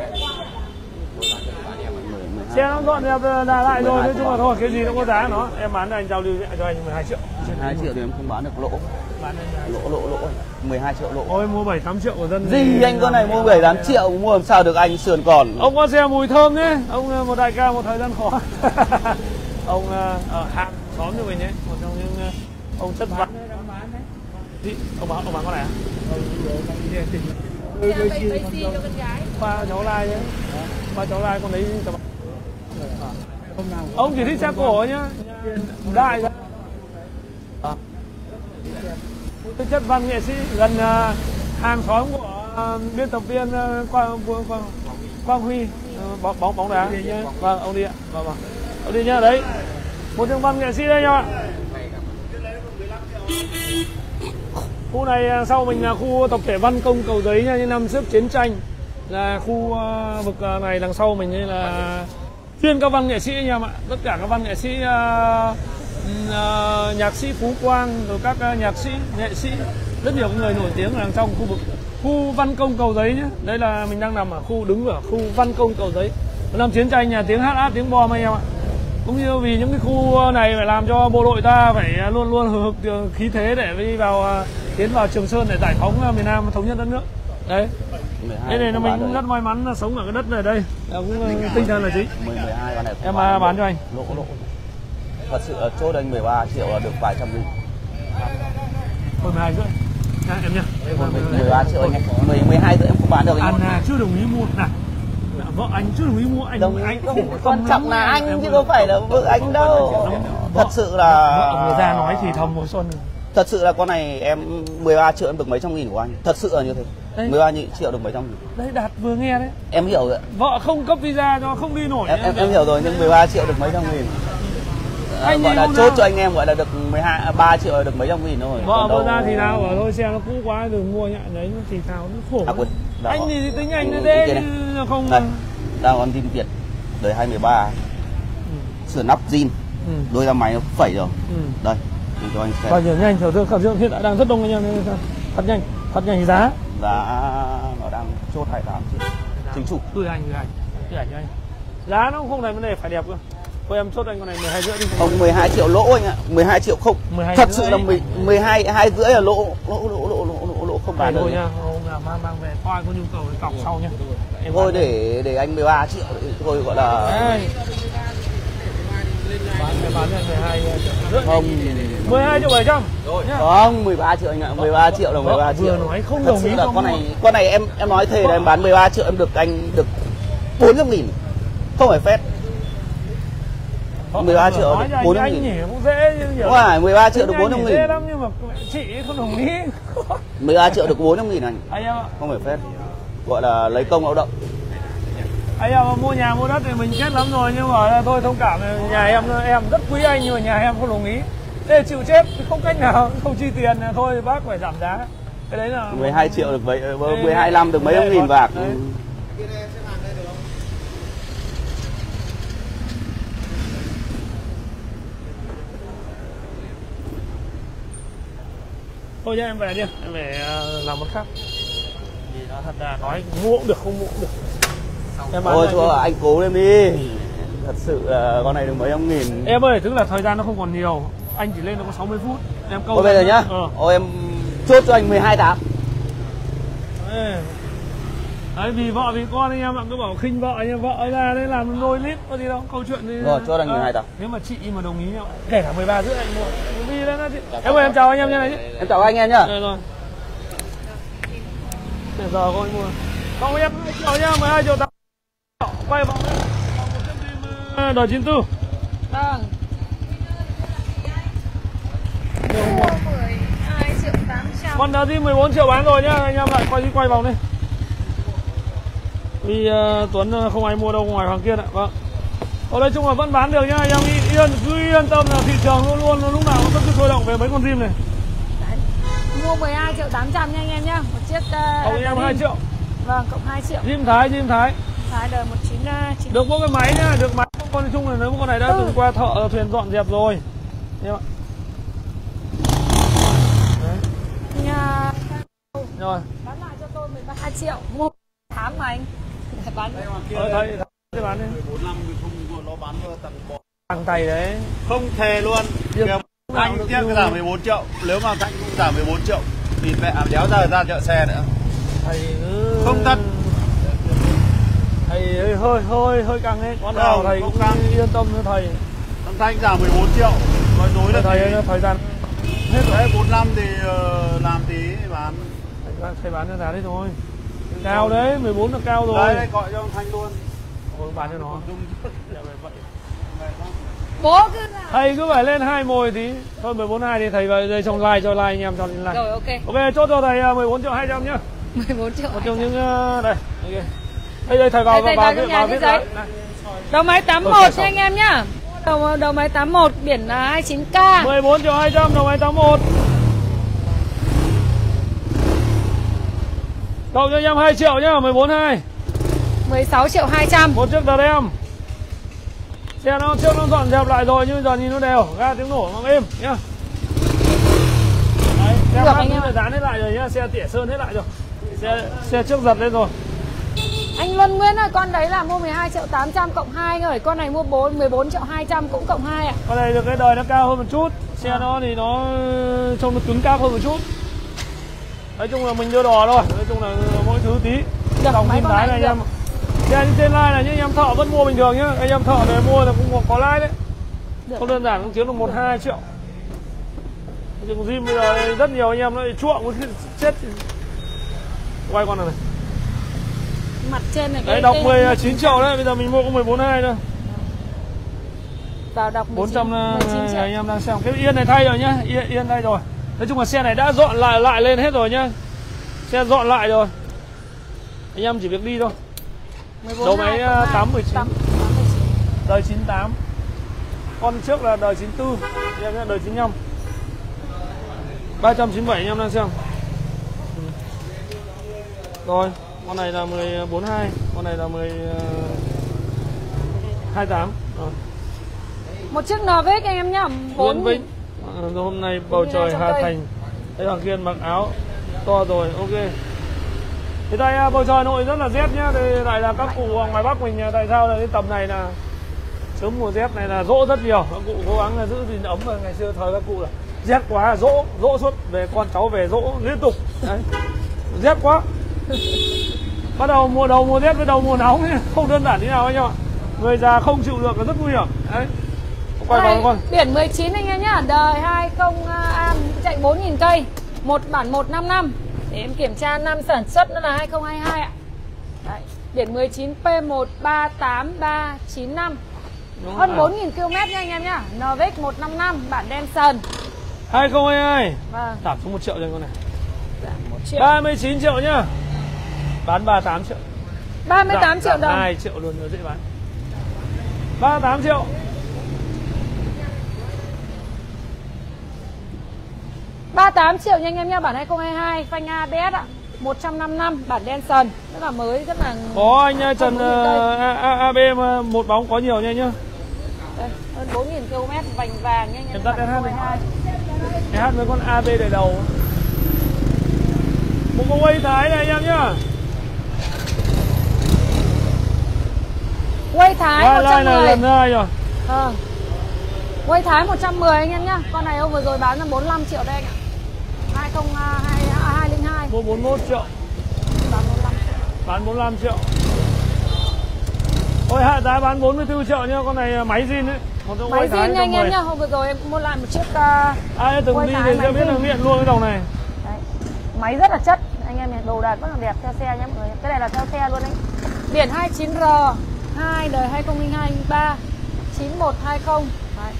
Xe nó dọn đẹp là lại rồi, nói chung là thôi cái gì nó có giá nó. Em bán anh giao lưu cho anh 12 triệu. 12 triệu thì em không bán được lỗ. Bán lỗ 12 triệu lỗ. Ôi mua 7-8 triệu của dân. Gì anh con này mua 7-8 triệu mua làm sao được anh, sườn còn. Ông có xe mùi thơm đấy, ông một đại ca một thời gian khó. Ông ở hạng xóm cho mình ấy, một trong những ông chất vấn. Ông bán con này à? Ba cháu lai nhé. Ba cháu lai con đấy. Ông chỉ thích xe cổ nhá, đại ra. Cái chất văn nghệ sĩ gần hàng xóm của biên tập viên Quang Huy bóng đá. Vâng, ông đi ạ. Vâng. Ông đi nhá đấy. Một trong văn nghệ sĩ đây nhá. Khu này sau mình là khu tập thể văn công Cầu Giấy nha, như năm trước chiến tranh là khu vực này đằng sau mình như là chuyên các văn nghệ sĩ anh em ạ, tất cả các văn nghệ sĩ nhạc sĩ Phú Quang rồi các nhạc sĩ, nghệ sĩ, rất nhiều người nổi tiếng là trong khu vực khu văn công Cầu Giấy nhé. Đây là mình đang nằm ở khu đứng ở khu văn công Cầu Giấy. Năm chiến tranh nhà tiếng hát át tiếng bom anh em ạ. Cũng như vì những cái khu này phải làm cho bộ đội ta phải luôn luôn hừng hực khí thế để đi vào tiến vào Trường Sơn để giải phóng miền Nam và thống nhất đất nước. Đấy. Đây này mình cũng rất may mắn là sống ở cái đất này đây. Em cũng tinh thần là chính. 12 con này. Em bán cho anh. Lỗ. Thật sự ở chốt anh 13 triệu là được vài trăm nghìn. Thôi 12 rưỡi. Nha em nhá. 13 triệu anh ạ. 12 rưỡi em không bán được anh. Anh chưa đồng ý mua này. Vợ anh chưa đồng ý mua anh. Đồng ý. Quan trọng là anh chứ đâu phải là vợ anh đâu. Thật sự là người ra nói thì thầm mùa xuân. Thật sự là con này em 13 triệu em được mấy trăm nghìn của anh. Thật sự là như thế. 13 triệu được mấy trăm nghìn. Đấy Đạt vừa nghe đấy. Em hiểu rồi. Vợ không cấp visa cho không đi nổi. Em hiểu rồi nhưng 13 triệu được mấy trăm nghìn. Anh gọi là chốt cho anh em gọi là được 3 triệu được mấy trăm nghìn thôi. Vợ vừa ra thì nào bảo thôi xe nó cũ quá đừng mua nhá. Đấy thì sao nó khổ. Anh thì tính anh nó dễ không. Đang còn tin Việt đời 23. Sửa nắp zin. Đôi ra máy nó phẩy rồi. Đây. Bao nhiêu nhanh thử thương khẩn trương hiện tại đang rất đông anh em thật nhanh giá nó đang chốt 28 triệu chính chủ từ anh giá nó cũng không thành vấn đề phải đẹp cơ. Thôi em chốt anh con này 12 rưỡi đi không 12 triệu lỗ anh ạ. 12 triệu không 12 thật sự là 12 rưỡi là lỗ không bán được nha. Không là mang về coi có nhu cầu để cọc sau nhá. Thôi để anh 13 triệu thôi gọi là bán cho 12 triệu. Không 12 triệu 700. Không 13 triệu anh ạ. 13 triệu là 13 triệu. Vừa nói không đồng ý là con này em nói thề là em bán 13 triệu em được anh được 400 nghìn. Không phải phép 13 triệu được 400 nghìn. Anh nhỉ cũng dễ chứ. Không phải 13 triệu được 400 nghìn. Dễ lắm nhưng mà chị không đồng ý. 13 triệu được 400 nghìn anh. Không phải phép. Gọi là lấy công lao động. Anh em mua nhà mua đất thì mình chết lắm rồi nhưng mà thôi thông cảm nhà em rất quý anh nhưng mà nhà em không đồng ý. Thế chịu chết không cách nào không chi tiền thôi bác phải giảm giá. Cái đấy là 12 triệu được mấy 12 năm được mấy nghìn bạc. Thôi nhá, em về đi, em về làm món khác. Vì nó thật là nói mua cũng được, không mua cũng được. Thôi thua anh cố lên đi. Thật sự là con này được mấy trăm nghìn. Em ơi, tức là thời gian nó không còn nhiều. Anh chỉ lên nó có 60 phút. Em câu. Thôi bây giờ nhá. Ôi em chốt cho anh 12.8. Đấy, vì vợ vì con anh em ạ, cứ bảo khinh vợ nha, vợ ra đấy làm đôi clip có gì đâu, câu chuyện đi. Rồi chốt anh 12.8. Nếu mà chị mà đồng ý em ạ, kể cả 13 rưỡi anh mua. Vì đấy nó chị. Em chào anh em nha này chứ. Em chào anh em nhá. Rồi. Để giờ coi mua. Không em chào nha, 12 triệu 8. Quay vòng đấy. Đòi 94. Vâng. 12 triệu 800. Con đá gì 14 triệu bán rồi nhá. Anh em lại quay vòng đi. Vì Tuấn không ai mua đâu ngoài Hoàng Kiên ạ. Vâng. Ở đây chung là vẫn bán được nhá. Anh em cứ yên tâm là thị trường luôn lúc nào cũng rất sôi động về mấy con Dream này. Đấy. Mua 12 triệu 800 nha anh em nhá. Một chiếc cộng em 2 triệu. Vâng, cộng 2 triệu. Dream Thái. Thái đời 1999. Được mỗi cái máy nhá, được máy. Con chung là nếu con này đã từng qua thợ thuyền dọn dẹp rồi. Em ạ. Nhà... Rồi. Bán lại cho tôi 13 triệu. Mua tháng mà anh. Bán đây Hoàng Kiên. Thấy bán đi. 14 năm thì không nó bán tận bỏ. Bằng tay đấy. Không thề luôn. Anh tiếc cái giảm 14 triệu. Nếu mà anh cũng giảm 14 triệu thì mẹ đéo ra chợ xe nữa. Thầy không thật. Thầy hơi căng ấy, con nào thầy cũng yên tâm với thầy. Thằng Thanh giảm 14 triệu, nói dối là thầy thời gian hết rồi. 4 năm thì làm tí bán. Thầy bán cho giá đấy thôi. Cao đấy, 14 là cao rồi. Đây gọi cho ông Thanh luôn. Ôi, bán cho nó. Bố cứ làm. Thầy cứ phải lên 2 mồi tí. Thôi 14.2 thì thầy vào đây trong like cho like anh em cho like. Rồi ok chốt cho thầy 14 triệu 200 nhá. 14 triệu. Một trong những đây. Ok. Đây thầy vào viết giấy. Đầu máy 81 cho anh em nhá. Đầu máy 81 biển là 29K. 14 triệu 200 đầu máy 81. Cộng cho anh em 2 triệu nhá, 14.2. 16 triệu 200. Một chiếc đợt em. Xe nó trước nó dọn dẹp lại rồi nhưng giờ nhìn nó đều, ga tiếng nổ nó êm nhá. Đấy, xe bán hết dán hết lại rồi nhá, xe tỉa sơn hết lại rồi. Xe trước giật lên rồi. Anh Luân Nguyễn ơi, con đấy là mua 12 triệu 800 cộng 2 rồi, con này mua 14 triệu 200 cũng cộng 2 ạ. À? Con này được cái đời nó cao hơn một chút, xe nó thì nó trông nó cứng cáp hơn một chút. Nói chung là mình đưa đò thôi, nói chung là mỗi thứ tí. Đồng kim thái này anh em. Xe trên like này nhá, anh em thợ vẫn mua bình thường nhá, anh em thợ này mua là cũng có like đấy. Được. Không đơn giản cũng kiếm được 1-2 triệu. Trường gym bây giờ rất nhiều anh em nó chuộng chết. Quay con này. Mặt trên này đấy, đọc 19 triệu đấy, bây giờ mình mua có 14.2 thôi. Vào đọc 400 anh em đang xem. Cái yên này thay rồi nhá, yên đây rồi. Nói chung là xe này đã dọn lại lên hết rồi nhá. Xe dọn lại rồi. Anh em chỉ việc đi thôi. Đầu máy 819. Đời 98. Con trước là đời 94, em nhá, đời 95. 397 anh em đang xem. Rồi. Con này là 14.2, con này là 28. Một chiếc NVX anh em nhá, 4.000. Hôm nay bầu trời Hà đây. Thành. Thấy Hoàng Kiên mặc áo to rồi, ok. Thì đây bầu trời Hà Nội rất là rét nhá, đây lại là các cụ ngoài Bắc mình tại sao là cái tầm này là sớm mùa rét này là dỗ rất nhiều, các cụ cố gắng là giữ gìn ấm rồi, ngày xưa thời các cụ là rét quá dỗ suốt về con cháu về dỗ liên tục. Đấy. Rét quá. Bắt đầu mùa đầu mùa rét với đầu mùa nóng ấy. Không đơn giản thế nào anh em ạ. Người già không chịu được là rất nguy hiểm. Đấy. Quay vào con. Biển 19 anh em nhá, đời 20 chạy 4.000 cây, một bản 155. Để em kiểm tra năm sản xuất nó là 2022 ạ. Đấy, biển 19 P138395. Hơn 4.000 km nha anh em nhá. NVX 155 bản đen sờn. 2022. Vâng. Giảm xuống 1 triệu lên con này. Giảm 1 triệu. 39 triệu nhá. Bán 38 triệu. 38 triệu đồng. 2 triệu luôn nó dễ bán. 38 triệu. Nha anh em nha, bản 2022 phanh ABS ạ. 155 bản đen sần, rất là mới, rất là. Có anh Trần AB một bóng có nhiều nha nhá. Đây, hơn 4.000 km vành vàng nha anh em. Em tắt SH. SH với con AB đời đầu. Không có quay thái này anh em nhá. Quay thái 110 này lần hai rồi. À. Quay thái 110 anh em nhá. Con này ông vừa rồi bán ra 45 triệu đây anh ạ. 202 mua 41 triệu. Bán 45 triệu. Ôi hạ giá bán 44 triệu nhá, con này máy zin đấy. Máy zin nha anh em nhá, hôm vừa rồi em mua lại một chiếc ai từng đi thì sẽ biết là nghiện luôn cái đầu này. Đấy. Máy rất là chất, anh em đồ đạc rất là đẹp theo xe nhá mọi người. Cái này là theo xe luôn đấy. Biển 29R 2 đời 2002 3 9120. Đấy.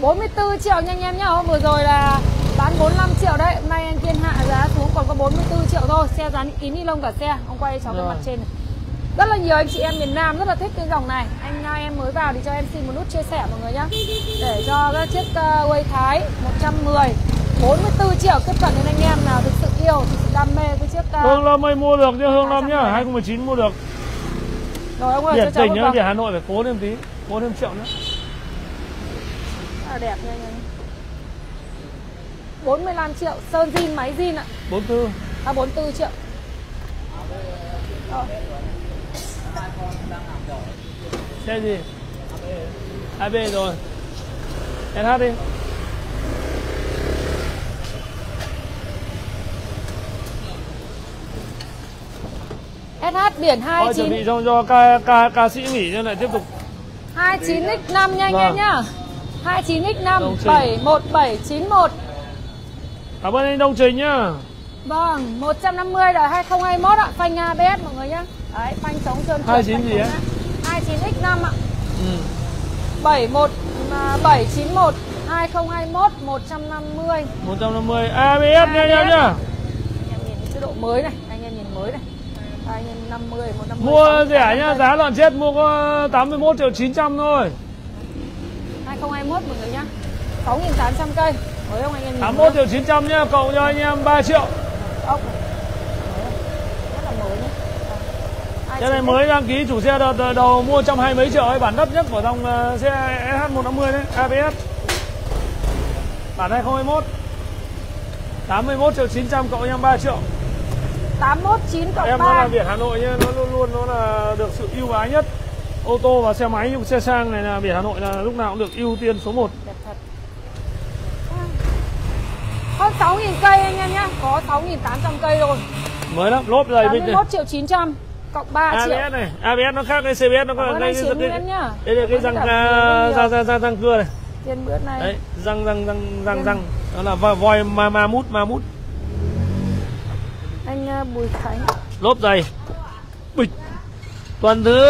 44 triệu nha anh em nhá, hôm vừa rồi là bán 45 triệu đấy, hôm nay anh Kiên hạ giá xuống còn có 44 triệu thôi. Xe dán kín ni lông cả xe, ông quay cháu cái mặt trên này. Rất là nhiều anh chị em miền Nam rất là thích cái dòng này. Anh em mới vào thì cho em xin một nút chia sẻ mọi người nhá. Để cho các chiếc Way Thái 110 44 triệu tiếp cận đến anh em nào thực sự yêu, thực sự đam mê cái chiếc Hương Lâm mới mua được chứ, Hương Lâm nhá, 2019 mua được. Rồi ông ơi, cho cháu tỉnh nữa, để Hà Nội phải cố thêm tí, cố thêm triệu nữa. Rất là đẹp nha anh em. 45 triệu, sơn zin máy zin ạ. 44. À 44 triệu. Rồi. Xe gì? AB rồi. SH đi. SH biển 29. Chuẩn bị cho ca sĩ nghỉ cho lại tiếp tục. 29X5 nha anh em nhá. 29X5 71791. Cảm ơn anh Đông Trình nhá. Vâng, 150 đời 2021 ạ, phanh ABS mọi người nhá. Đấy, phanh chống trơn trượt. 29 gì á? 29X5 ạ. Ừ. 71791 2021 150. 150 ABS nha anh em nhá. Anh em nhìn cái chế độ mới này, anh em nhìn mới này. Anh em 50 150. Mua rẻ nhá, giá lợn chết mua có 81 triệu 900 thôi. 2021 mọi người nhá. 6.800 cây. Mới không anh em nhìn 81 triệu 900 nhá, cộng cho anh em 3 triệu. Ốc này. Rất là mới nhá. Cái này mới đăng ký chủ xe đợt đầu mua 120 mấy triệu ấy, bản đất nhất của dòng xe SH150 đấy, ABS. Bản 2021. 81 triệu 900 cộng em 3 triệu. 819 cộng em 3. Em nó là biển Hà Nội nhá, nó luôn là được sự ưu ái nhất. Ô tô và xe máy, xe sang này là biển Hà Nội là lúc nào cũng được ưu tiên số 1. Đẹp thật. Hơn 6.000 cây anh em nhá, có 6.800 cây rồi. Mới lắm, lốp dày bên này. 81 triệu 900 cộng 3 ABS triệu. ABS này, ABS nó khác cái CBS nó có đây nhá. Đây là cái răng cưa này. Trên bữa này. Đấy, răng đó là voi ma mút. Anh Bùi Khánh. Lốp dày. Bịch. Tuần thứ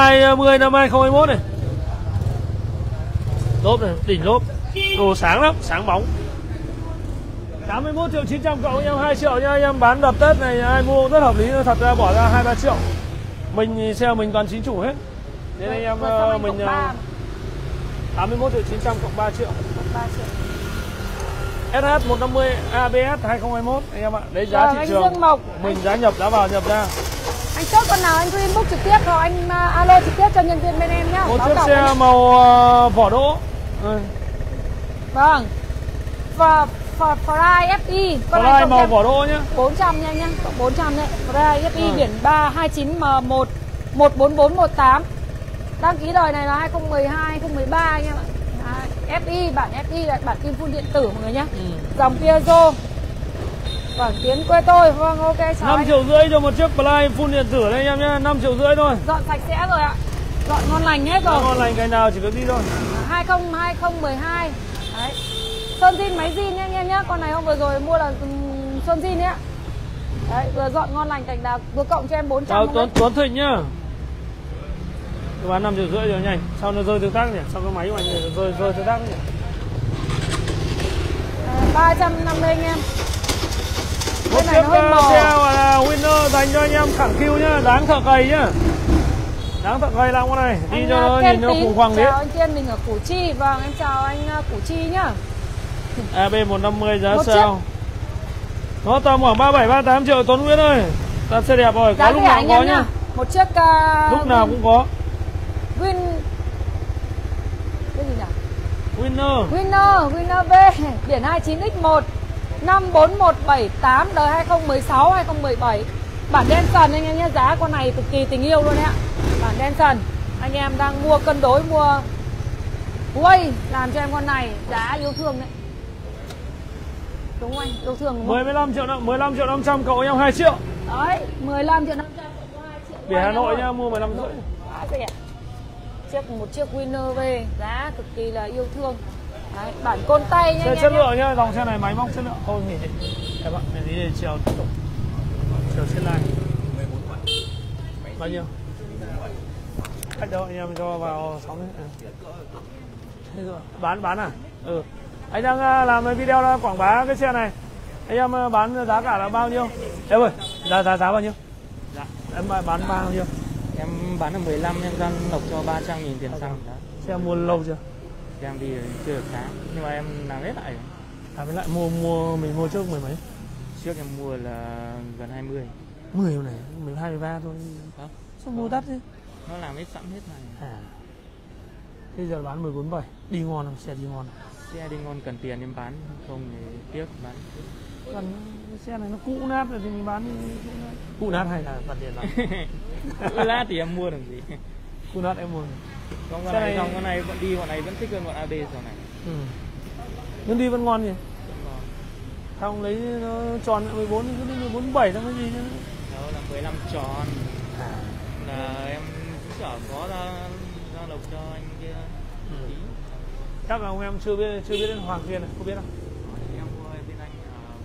20 năm 2021 này. Lốp này, đỉnh lốp. Đồ sáng lắm, sáng bóng. 81 triệu 900 cộng em 2 triệu nha, em bán đợt Tết này ai mua rất hợp lý, thật ra bỏ ra 2-3 triệu. Mình xe mình toàn chính chủ hết. Nên anh em mình 81 triệu 900 cộng 3 triệu. 3 triệu. SH 150 ABS 2021 anh em ạ. Đấy giá thị trường. Dương Mộc. Mình giá nhập giá vào nhập ra. Anh chốt con nào anh inbox trực tiếp rồi anh alo trực tiếp cho nhân viên bên em nhá. Một chiếc xe màu vỏ đỗ. Vâng. Và Fry FI, con này màu vỏ đỗ nhá. 400 nha anh nhá, 400 đấy. Fry FI biển 329M1 14418. Đăng ký đời này là 2012 2013 anh em ạ. FI bản FI là bản kim phun điện tử mọi người nhá. Dòng Piaggio. Vâng, Tiến quê tôi. Vâng, ok cháu. 5 triệu rưỡi cho một chiếc Fly phun điện tử đây anh em nhá, 5 triệu rưỡi thôi. Dọn sạch sẽ rồi ạ. Dọn ngon lành hết rồi. Ngon lành cái nào chỉ có đi thôi. 2012. Đấy. Sơn zin máy zin nha anh em nhá, con này hôm vừa rồi mua là sơn zin đấy ạ. Đấy, vừa dọn ngon lành cảnh đào, vừa cộng cho em 400. Tuấn Thịnh nhá. Tôi bán 5 triệu rưỡi rồi nhanh, sao nó rơi tương tác nhỉ, sao cái máy của anh này rơi tương tác nhỉ. 350 anh em. Một chiếc xe là Winner dành cho anh em khẳng kiu nhá, đáng thợ cày nhá. Đáng thợ cày là con này, đi cho nó nhìn nó khủng hoảng đấy. Chào anh Kiên, mình ở Củ Chi, vâng em chào anh Củ Chi nhá. AB150 giá sao? Nó tầm khoảng 37-38 triệu Tuấn Nguyễn ơi. Đặt xe đẹp rồi, có lúc nào cũng có nhá. Một chiếc lúc nào cũng có. Cái gì nhỉ? Winner V biển 29X1 54178 đời 2016 2017. Bản đen sần anh em nhé, giá con này cực kỳ tình yêu luôn đấy ạ. Bản đen sần, anh em đang mua cân đối mua Wave làm cho em con này giá yêu thương đấy. Đúng không anh? Yêu thương đúng không? 15 triệu 500 cậu em 2 triệu. Đấy, 15 triệu 500 cậu 2 triệu. Để Hà Nội nha, mua 15 triệu. Quá rẻ. Một chiếc Winner về giá cực kỳ là yêu thương. Đấy, bản côn tay nha. Xe chất lượng nhá, dòng xe này máy móc chất lượng. Thôi nghỉ đi. Các bạn để đi chiều tiếp tục. Chiều xe này 14 quả. Bao nhiêu? Cách đó anh em cho vào 6 đấy. Thế rồi, bán à? Ừ. Anh đang làm video quảng bá cái xe này. Anh em bán giá cả là bao nhiêu? Em ơi, giá bao nhiêu? Dạ. Em bán bao nhiêu? Em bán là 15, em đang nộp cho 300.000 tiền xăng. Xe mua lâu chưa? Em đi chưa được tháng, nhưng mà em làm hết lại. Làm lại mình mua trước mười mấy? Trước em mua là gần 20. 10 này, mình 23 thôi. Không. Sao mua đắt thế? Nó làm hết sẵn hết này. À. Bây giờ bán 14.7, đi ngon không? Xe đi ngon. Xe đi ngon cần tiền em bán, không thì tiếc bán. Còn xe này nó cũ nát rồi thì mình bán cũ nát. Cũ nát hay là cần tiền lắm? Cũ nát thì em mua làm gì? Cũ nát em mua. Con xe này dòng con này vẫn đi, bọn này vẫn thích hơn bọn AB dòng này. Ừ. Vẫn đi vẫn ngon gì? Không lấy nó tròn 14 thì cứ đi 14.7 nó cái gì nữa. Đó là 15 tròn. À. Là em cũng chở có ra lộc cho anh kia. Ừ. Chắc là ông em chưa biết đến Hoàng Kiên này, có biết không? Em mua bên anh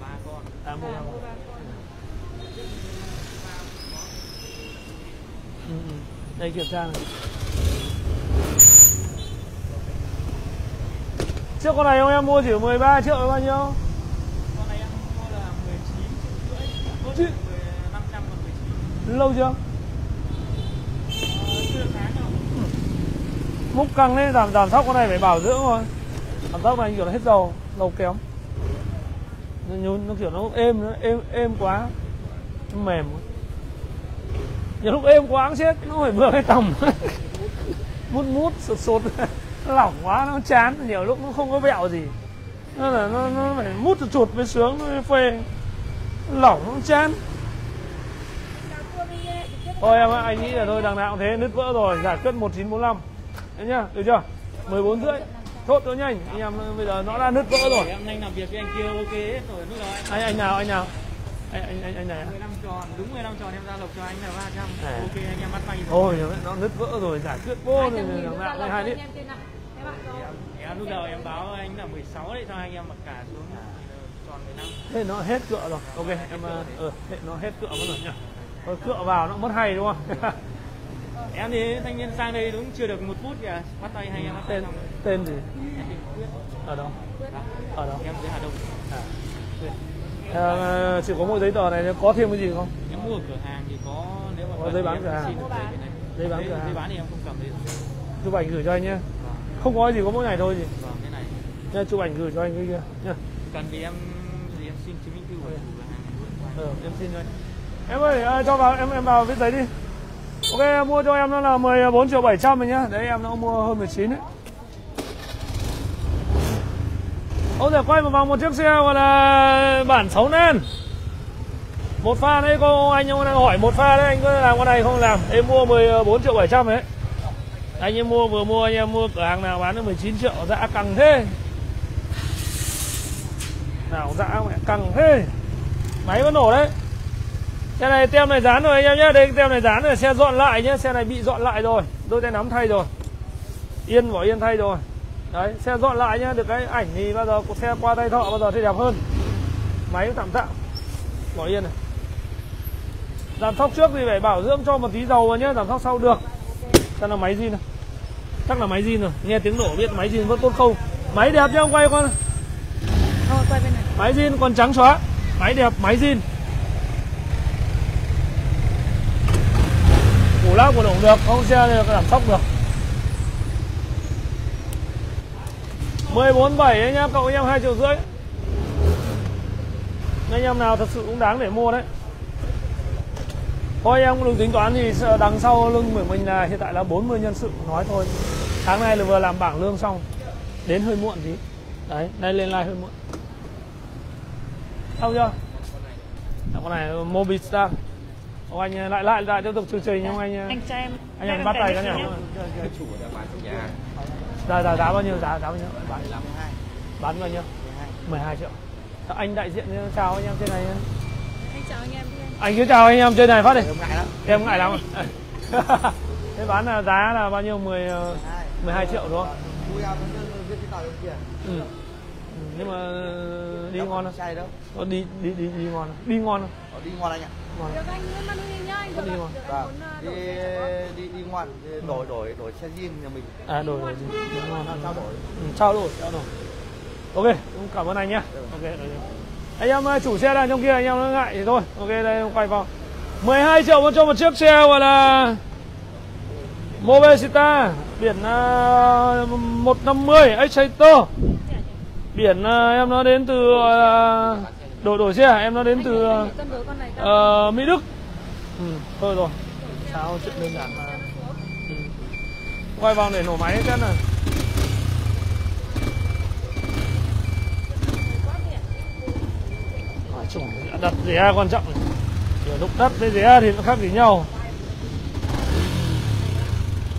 3 con. À, mua 3 con. Ừ. Đây kiểm tra này. Trước con này ông em mua chỉ 13 triệu bao nhiêu? Con này em mua là 19 triệu rưỡi. 519. Lâu chưa? Chưa được tháng đâu. Múc căng lên giảm sóc con này phải bảo dưỡng thôi. Giảm sóc này kiểu là hết dầu, dầu kém. Nó kiểu nó êm nữa, êm quá. Nó mềm quá. Nhiều lúc êm quá cũng chết, nó phải bừa cái tầm. mút sột nó lỏng quá, nó chán, nhiều lúc nó không có vẹo gì, nên là nó phải mút chuột mới sướng, nó phê lỏng nó chán. Thôi em anh nghĩ là thôi đằng nào cũng thế, nứt vỡ rồi, giải quyết 1945 đấy nhá, được chưa? 14 rưỡi thốt cho nhanh anh em, bây giờ nó đã nứt vỡ rồi. Em nhanh làm việc với anh kia ok hết rồi, lúc đó anh nào anh này 15 tròn, đúng 15 tròn em ra lộc cho anh là 300. À. Ok anh em bắt tay rồi. Ôi nó nứt vỡ rồi, giải quyết vô rồi. Hai đấy. Em lúc đầu em báo anh là 16 đấy, sao anh em mặc cả xuống tròn 15. Thế nó hết cựa rồi. Ok em nó hết cựa mất rồi nhá. Thôi cựa vào nó mất hay đúng không? Em thì thanh niên sang đây đúng chưa được 1 phút kìa, bắt tay hai em bắt tay. Tên gì? Ở đâu? Em dưới Hà Đông. À. À, chỉ có mỗi giấy tờ này có thêm cái gì không? Em mua ở cửa hàng thì có, nếu mà có giấy bán cửa hàng. Giấy bán thì em không cầm đến. Chụp ảnh gửi cho anh nhé. Vâng. Không có gì, có mỗi ngày thôi gì. Vâng, cái này. Nha, chụp ảnh gửi cho anh cái kia nha. Cần thì em xin chứng minh thư của cửa hàng luôn. Em xin cho anh. Em ơi, cho vào em vào viết giấy đi. Ok, mua cho em nó là 14.700.000 rồi nhá. Đấy em nó mua hơn 19 đấy. Có thể quay vào một chiếc xe gọi là bản 6 nan. Một pha đấy, cô anh em đang hỏi một pha đấy, anh có làm con này không làm? Em mua 14.700.000 đấy. Anh em vừa mua anh em mua cửa hàng nào bán được 19 triệu, dã căng thế. Nào dã mẹ căng thế. Máy vẫn nổ đấy. Xe này tem này dán rồi anh em nhé, đây tem này dán rồi, xe dọn lại nhé, xe này bị dọn lại rồi, đôi tay nắm thay rồi. Yên bỏ yên thay rồi. Đấy, xe dọn lại nhá, được cái ảnh thì bao giờ xe qua tay thọ bao giờ thì đẹp hơn. Máy cũng tạm bỏ yên này. Giảm sóc trước thì phải bảo dưỡng cho một tí dầu vào nhá, giảm sóc sau được. Chắc là máy zin này. Chắc là máy zin rồi, nghe tiếng nổ biết máy zin vẫn tốt không. Máy đẹp nhá, ông quay con. Thôi quay bên này. Máy zin còn trắng xóa. Máy đẹp, máy zin. Củ lát của nổ được, không xe thì giảm sóc được. 14.7 đấy nhá, cậu em 2,5 triệu. Anh em nào thật sự cũng đáng để mua đấy. Thôi em đừng tính toán thì đằng sau lưng của mình là hiện tại là 40 nhân sự nói thôi. Tháng nay là vừa làm bảng lương xong, đến hơi muộn tí. Đấy, nay lên live hơi muộn. Xong chưa? Con này Mobistar. Ông anh lại tiếp tục chương trình nhưng anh cho em. Anh bắt tay các nhà. Chủ ở bán trong nhà. Giá bao nhiêu? Giá bao nhiêu? Bán bao nhiêu? 12 triệu. Anh đại diện chào anh em trên này. Anh chào anh em. Anh cứ chào anh em trên này phát đi. Em ngại lắm. Thế bán là giá là bao nhiêu? 12 triệu đúng không? Ừ. Nhưng mà đi ngon không? Sai đâu. Đi ngon không? Đi ngon không? Đi ngon anh ạ. Được anh Nguyễn Văn Huy nhá, anh được ạ. Vâng. Đi ngon, đổi xe riêng nhà mình. À đổi ngon, trao đổi. Ok, cảm ơn anh nhá. Ok. Anh em chủ xe đang trong kia anh em nó ngại thì thôi. Ok, đây em quay vào. 12 triệu cho một chiếc xe gọi là Mobistar biển 150 Exciter. Biển em nó đến từ đổi xe, em nó đến từ Mỹ Đức. Ừ, thôi rồi. Sao chuyện đơn giản mà. Ừ. Quay vòng để nổ máy hết này. Nói chung đặt rẻ quan trọng. Ở đục đất với rẻ thì nó khác gì nhau.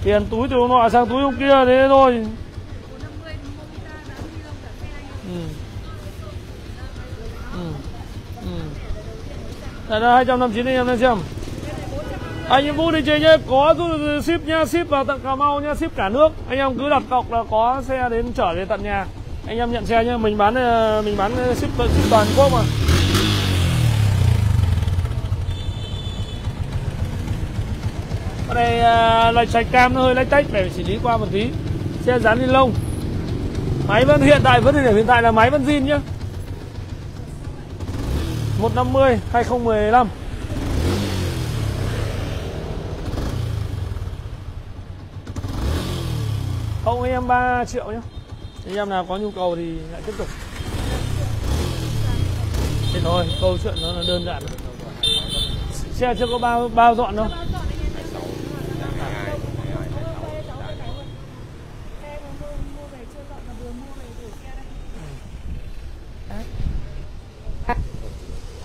Tiền túi từ ông nọ sang túi ông kia thế thôi. Đây là 259 anh em đang xem. Anh em Vũ đi chơi nhé, có ship nha, ship vào tận Cà Mau nha, ship cả nước. Anh em cứ đặt cọc là có xe đến chở về tận nhà. Anh em nhận xe nhé, mình bán ship toàn quốc mà. Ở đây lạch sạch cam nó hơi lách tách, phải xử lý qua một tí. Xe dán ni lông. Máy vẫn hiện tại là máy vẫn zin nhá. 150 2015. Không anh em 3 triệu nhé. Anh em nào có nhu cầu thì lại tiếp tục. Thế thôi, câu chuyện nó là đơn giản. Xe chưa có bao dọn đâu.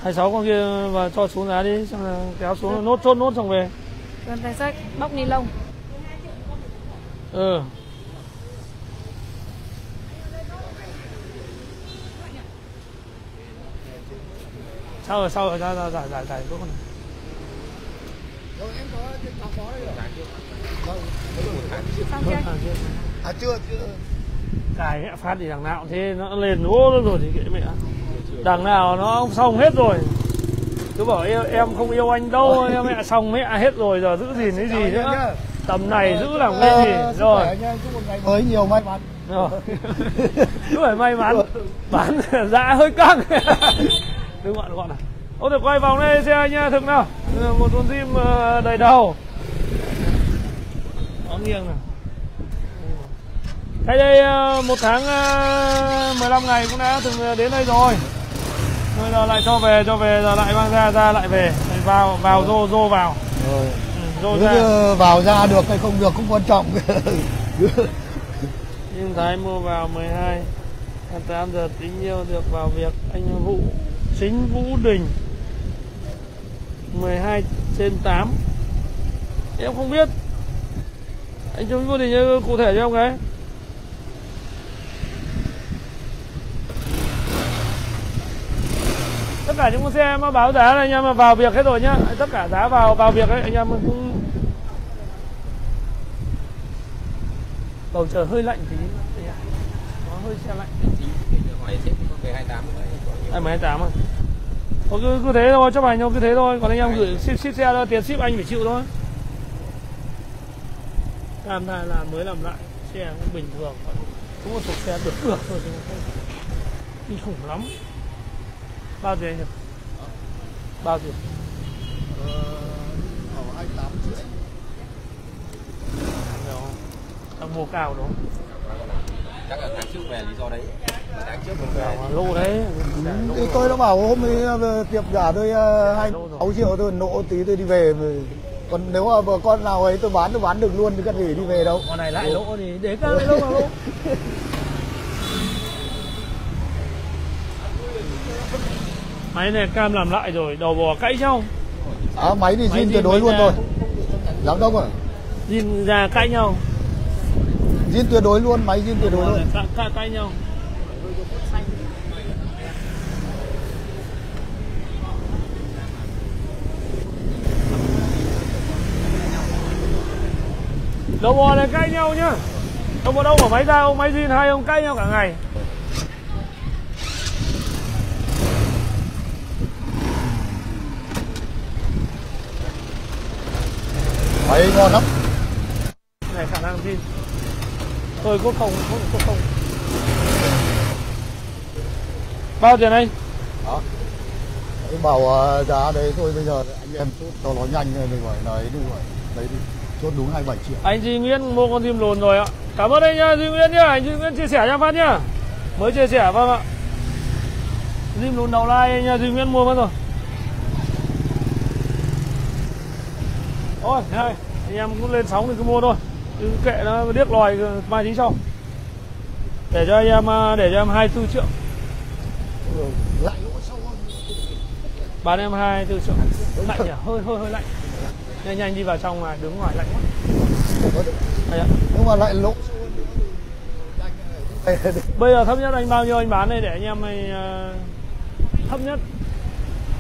Hai sáu con kia và cho xuống giá đi, xong là kéo xuống là nốt chốt nốt xong về. Còn tài sách bóc ni lông. Ừ. Sao rồi giải tốt con này. Rồi em có tiền tao có đây rồi. Vâng. Xong chưa? À chưa. Cài mẹ phát thì thằng nào thế nó lên nó rồi thì kệ mẹ. Đằng nào nó xong hết rồi. Cứ bảo em không yêu anh đâu, em mẹ xong mẹ hết rồi giờ giữ gìn cái gì nữa. Tầm này giữ làm cái gì rồi. Mới nhiều may mắn. Rồi. Cứ phải may mắn. Bán giá hơi căng. Đừng gọn này. Ô được quay vòng đây xe nha, thực nào. Một con Dream đầy đầu. Nó nghiêng này. Cách đây 1 tháng 15 ngày cũng đã từng đến đây rồi. Bây giờ lại cho về giờ lại mang ra lại về lại vào rô vào. Rồi. Rô ra. Vào ra được hay không được cũng quan trọng. Nhưng Thái mua vào 12 28 giờ tính yêu được vào việc anh Vũ Chính Vũ Đình 12/8. Em không biết. Anh Chính Vũ Đình cụ thể cho em cái. Tất cả những con xe mà báo giá này anh em vào việc hết rồi nhá, tất cả giá vào việc đấy anh em cũng. Bầu trời hơi lạnh tí, nó hơi xe lạnh. Em 28 rồi. Thôi cứ thế thôi, chấp hành thôi cứ thế thôi. Còn anh em gửi ship xe đó, tiền ship anh phải chịu thôi. Làm thà là mới làm lại, xe cũng bình thường, cũng một số xe được cửa thôi chứ không. Kinh khủng lắm. Bao tiền anh nhỉ? Bao tiền? 28 triệu. Đang mua cao đúng không? Chắc là tháng trước về lý do đấy. Tháng trước mình về lô đấy. Thì tôi đã bảo hôm ấy tiệm giả tôi 26 triệu tôi nộ tí tôi đi về. Còn nếu mà bà con nào ấy tôi bán được luôn thì cần gì đi về đâu. Con này lại lỗ thì để cao lại lỗ vào lỗ. Máy này cam làm lại rồi, đầu bò cãi nhau. À, máy thì zin tuyệt đối luôn rồi. Giám đốc ạ. Zin ra cãi nhau. Zin tuyệt đối luôn, máy zin tuyệt đối luôn. Cãi nhau. Đầu bò này cãi nhau nhá. Không có đâu mà máy ra ông máy zin hai ông cãi nhau cả ngày. Máy ngon lắm. Này khả năng zin. Tôi có không, có không. Bao tiền anh? Đó. Anh bảo giá đấy thôi, bây giờ anh em chốt cho nó nhanh rồi, mình phải lấy đủ rồi. Lấy đi. Chốt đúng 27 triệu. Anh Duy Nguyễn mua con chim lồn rồi ạ. Cảm ơn anh nha, Duy Nguyễn nhá, anh Duy Nguyễn chia sẻ cho phát nhá. Mới chia sẻ vâng ạ. Chim lồn đầu lai anh nha, Duy Nguyễn mua mất rồi. Thôi, thôi, anh em cũng lên sóng thì cứ mua thôi. Đừng kệ nó điếc lòi mai chính sau. Để cho anh em 24 triệu. Lạnh sâu hơn. Bán em 24 triệu. Lạnh nhỉ? Hơi lạnh. Nhanh nhanh đi vào trong mà đứng ngoài lạnh quá. Nhưng mà lại lỗ. Bây giờ thấp nhất anh bao nhiêu anh bán đây để anh em ấy, thấp nhất.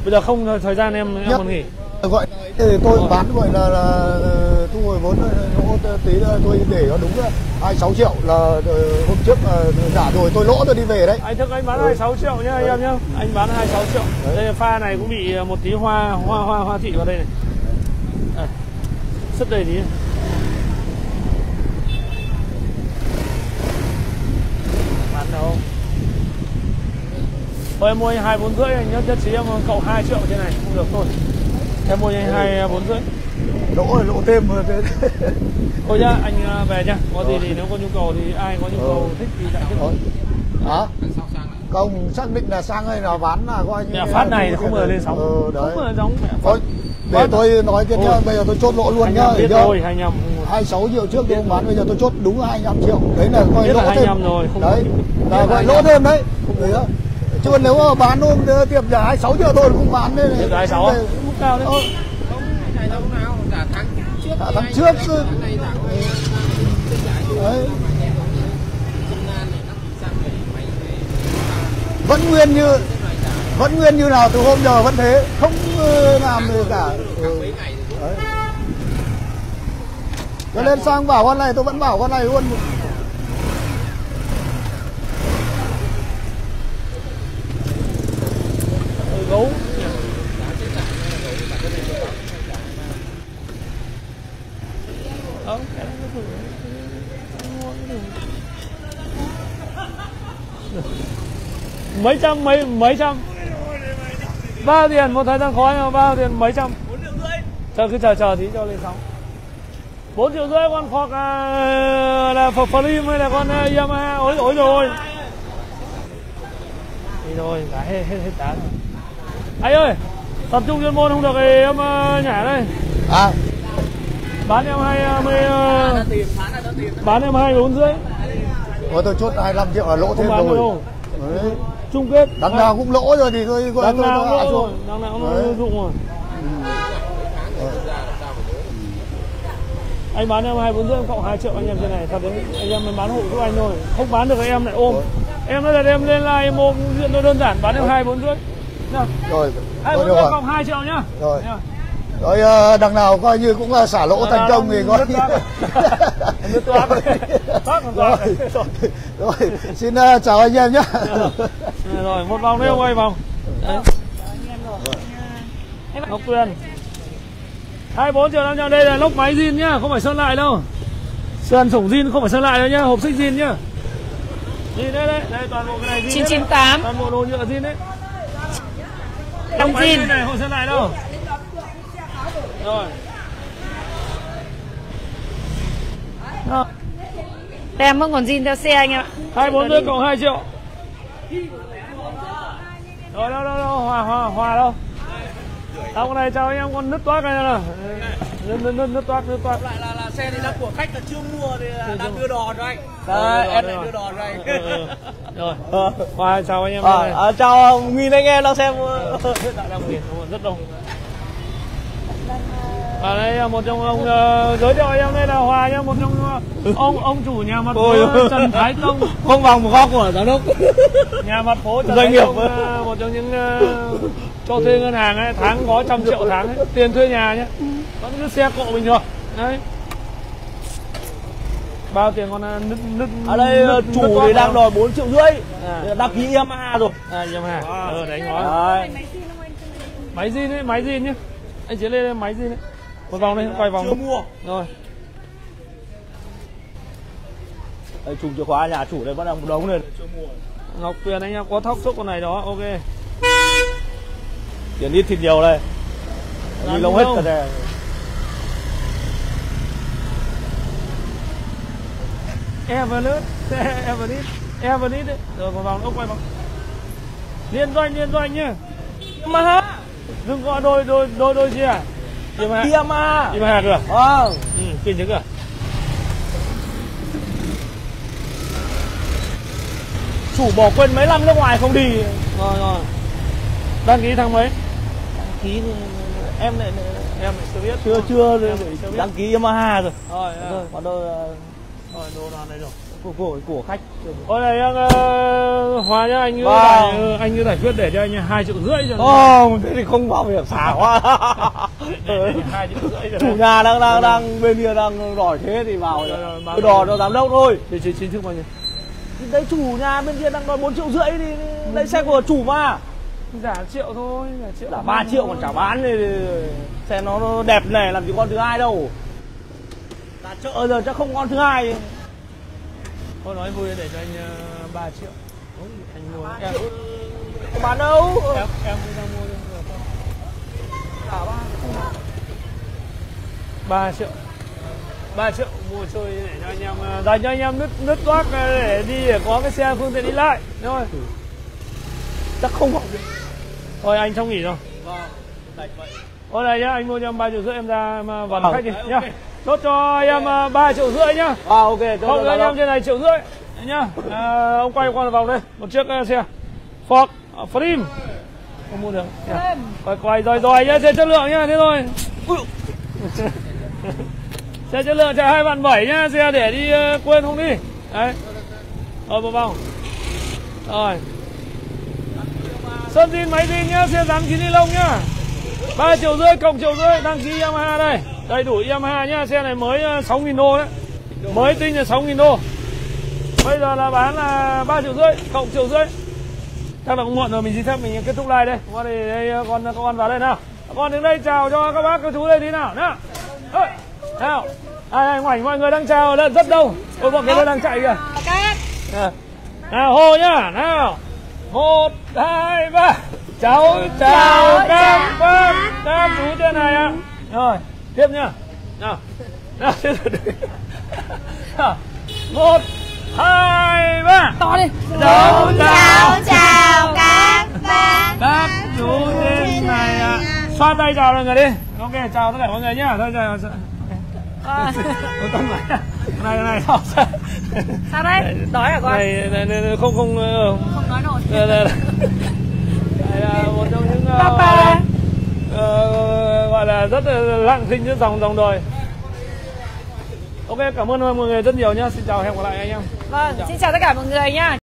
Bây giờ không thời gian em còn nghỉ. Gọi thì tôi bán gọi là thu hồi vốn tí là tôi để nó đúng 26 triệu là hôm trước giả rồi tôi lỗ tôi đi về đấy. Anh thức anh bán 26 triệu nhá anh em nhá. Anh bán 26 triệu. Đây là pha này cũng bị một tí hoa thị vào đây này. À, sứt đây tí. Bán đâu? Thôi em mua 24 rưỡi anh nhá, nhất trí em cậu 2 triệu trên này không được thôi. Em mua 24 rưỡi. Lỗ thêm rồi. Thôi nhá, anh về nhá. Có gì thì nếu có nhu cầu thì ai có nhu cầu thích thì lại thôi. Hả? Không xác định là sang hay là bán là coi như phát này không bao giờ lên sóng. Không bao giờ giống mẹ. Thôi. Để tôi nói tiếp nhá, bây giờ tôi chốt lỗ luôn nhá. Thôi, 26 triệu trước thì không bán, bây giờ tôi chốt đúng 25 triệu. Đấy là coi lỗ thêm. Rồi, đấy. Là coi lỗ thêm đấy. Đấy đó. Chứ nếu mà bán hôm tiệm giá 26 triệu thôi cũng bán đấy. Tiệm giá 26 cũng cao đấy. Không, này đâu nào, cả tháng trước. Cả tháng trước chứ. Đấy. Vẫn nguyên như nào từ hôm giờ vẫn thế, không làm gì cả. Cho nên sang bảo con này tôi vẫn bảo con này luôn. Gấu. Mấy trăm. Bao tiền một thời gian khói mà bao tiền mấy trăm? 4 triệu rưỡi. Cứ chờ tí cho lên sóng. 4 triệu rưỡi con Ford là Ford Dream hay là con Yamaha? Ối rồi. Đi rồi, đã hết giá rồi. Anh ơi, tập trung chuyên môn không được thì em nhả đây. À. Bán em 24 rưỡi. Ủa tôi chốt 25 triệu là lỗ thêm rồi. Đấy. Chung kết đằng nào cũng lỗ rồi thì tôi gọi tôi hạ xuống. Đằng nào cũng dụng rồi. Anh bán em 24 rưỡi cộng 2 triệu anh em trên này, thật đấy anh em mới bán hộ giúp anh thôi. Không bán được em lại ôm. Rồi. Em nói là em lên live em ôm diện tôi đơn giản bán em 24 rưỡi. Rồi. 24 rưỡi cộng 2 triệu nhá. Rồi. Rồi đằng nào coi như cũng là xả lỗ thành công thì coi. Rồi, xin chào anh em nhé. Rồi, một vòng nữa quay vòng. Đấy. Ngọc Tuyền. 24 triệu 500, đây là lốc máy zin nhá, không phải sơn lại đâu. Sơn sủng zin không phải sơn lại đâu nhá, hộp xích zin nhá. Zin đấy đấy, đây toàn bộ cái này zin. 998. Toàn bộ đồ nhựa zin đấy. Lốc máy zin này không sơn lại đâu. Rồi. Em vẫn còn zin theo xe anh ạ. 24 rưỡi cộng 2 triệu. Rồi đâu hòa đâu. Tao con này chào anh em con nứt toác này nào. Nứt toác. Lại là xe này là của khách là chưa mua thì đang đưa đò cho anh. Đấy, em lại đưa đò cho anh. Rồi. Hòa chào anh em. Chào Nguyên anh em đang xem Dạ Đăng Việt rất đông. Ở đây một trong ông giới thiệu em đây là Hòa nhá, một trong ông chủ nhà mặt phố Trần Thái Tông, không vòng một kho của giám đốc nhà mặt phố Trần Thái Tông, một trong những cho thuê ngân hàng ấy, tháng có 100 triệu tháng ấy, tiền thuê nhà nhá, vẫn cứ xe cộ bình thường đấy. Bao tiền con nứt ở đây chủ thì đang đòi 4,5 triệu đăng ký Yamaha rồi. À Yamaha đấy, nói máy zin đấy, máy zin nhá. Anh chỉ lên máy gì đấy, một vòng đây, quay vòng chưa mua rồi. Đây, chùm chìa khóa nhà chủ đây vẫn đang một đống lên. Ngọc Tuyền anh em có thóc xúc con này đó, ok. Tiền ít thịt nhiều đây, đi lông hết cả đây. Everlit đấy, rồi một vòng nữa quay vòng. Liên doanh nhá. Mà dừng gọi đôi gì à? Yamaha được. Vâng. Ừ, kinh chứng à? Chủ bỏ quên mấy năm nước ngoài không đi. Rồi. Đăng ký tháng mấy? Đăng ký em lại chưa biết. Chưa đăng ký Yamaha rồi. Rồi. Còn đâu đồ đoàn này rồi. Của khách. Ôi này Hòa nhá, anh cứ giải quyết để cho anh 2,5 triệu rồi. Ồ, thế thì không vào việc xả quá. 2,5 triệu. Chủ nhà đang bên kia đang đòi thế thì vào cứ đòi cho giám đốc thôi. Thì chính thức bao nhiêu? Đấy, chủ nhà bên kia đang đòi 4,5 triệu thì lấy xe của chủ mà. Giả triệu thôi, giả 3 triệu còn chả bán thì xe nó đẹp này làm gì con thứ hai đâu. Giả chợ giờ chắc không con thứ hai. Thôi nói vui để cho anh 3 triệu. Đúng, anh mua. Em không bán đâu. Em cũng đang mua rồi. Cả 3 triệu mua chơi để cho anh em dành cho anh em nứt toác để đi, để có cái xe phương tiện đi lại. Đúng rồi. Chắc không học được. Thôi anh trong nghỉ rồi. Vâng. Đạch vậy. Thôi này nhá, anh mua cho em 3,5 triệu em ra em vào khách đi nhá. Okay. Chốt cho em 3,5 triệu nhá. Ok, không anh em trên này 1,5 triệu nhá. Ông quay qua vòng đây, một chiếc xe Ford Dream. Không mua được. Quay rồi nhá, xe chất lượng nhá, thế thôi. Xe chất lượng chạy 2/7 nhá, xe để đi quên không đi. Đấy. Rồi một vòng. Rồi. Sơn zin máy zin nhá, xe dán kính ni lông nhá. 3,5 triệu cộng 1,5 triệu đăng ký Yamaha đây. Đầy đủ Yamaha nhá, xe này mới 6.000 đô đấy. Mới tinh là 6.000 đô. Bây giờ là bán là 3,5 triệu cộng 1,5 triệu. Chắc là cũng muộn rồi, mình xin phép mình kết thúc live đây. Con thì đây con vào đây nào. Con đến đây chào cho các bác các chú đây đi nào. Nào. Ơi. Nào. Ảnh ảnh mọi người đang chào lợn rất đông. Ôi bọn kia đang chạy kìa. Nào hô nhá. Nào. 1 2 3. Cháu chào các bác các chú trên này ạ. Rồi. Tiếp nhá. Nào, 1 2 3. To đi. Chào các chú trên này ạ. Xoa tay chào mọi người đi. Ok, chào tất cả mọi người nhá. Thôi chào. Này. Sao đấy? Đói hả con? Này không nói nổi. Đây là một trong những gọi là rất lặng thinh giữa dòng đời. Ok, cảm ơn mọi người rất nhiều nhá. Xin chào, hẹn gặp lại anh em. Vâng, xin chào tất cả mọi người nhá.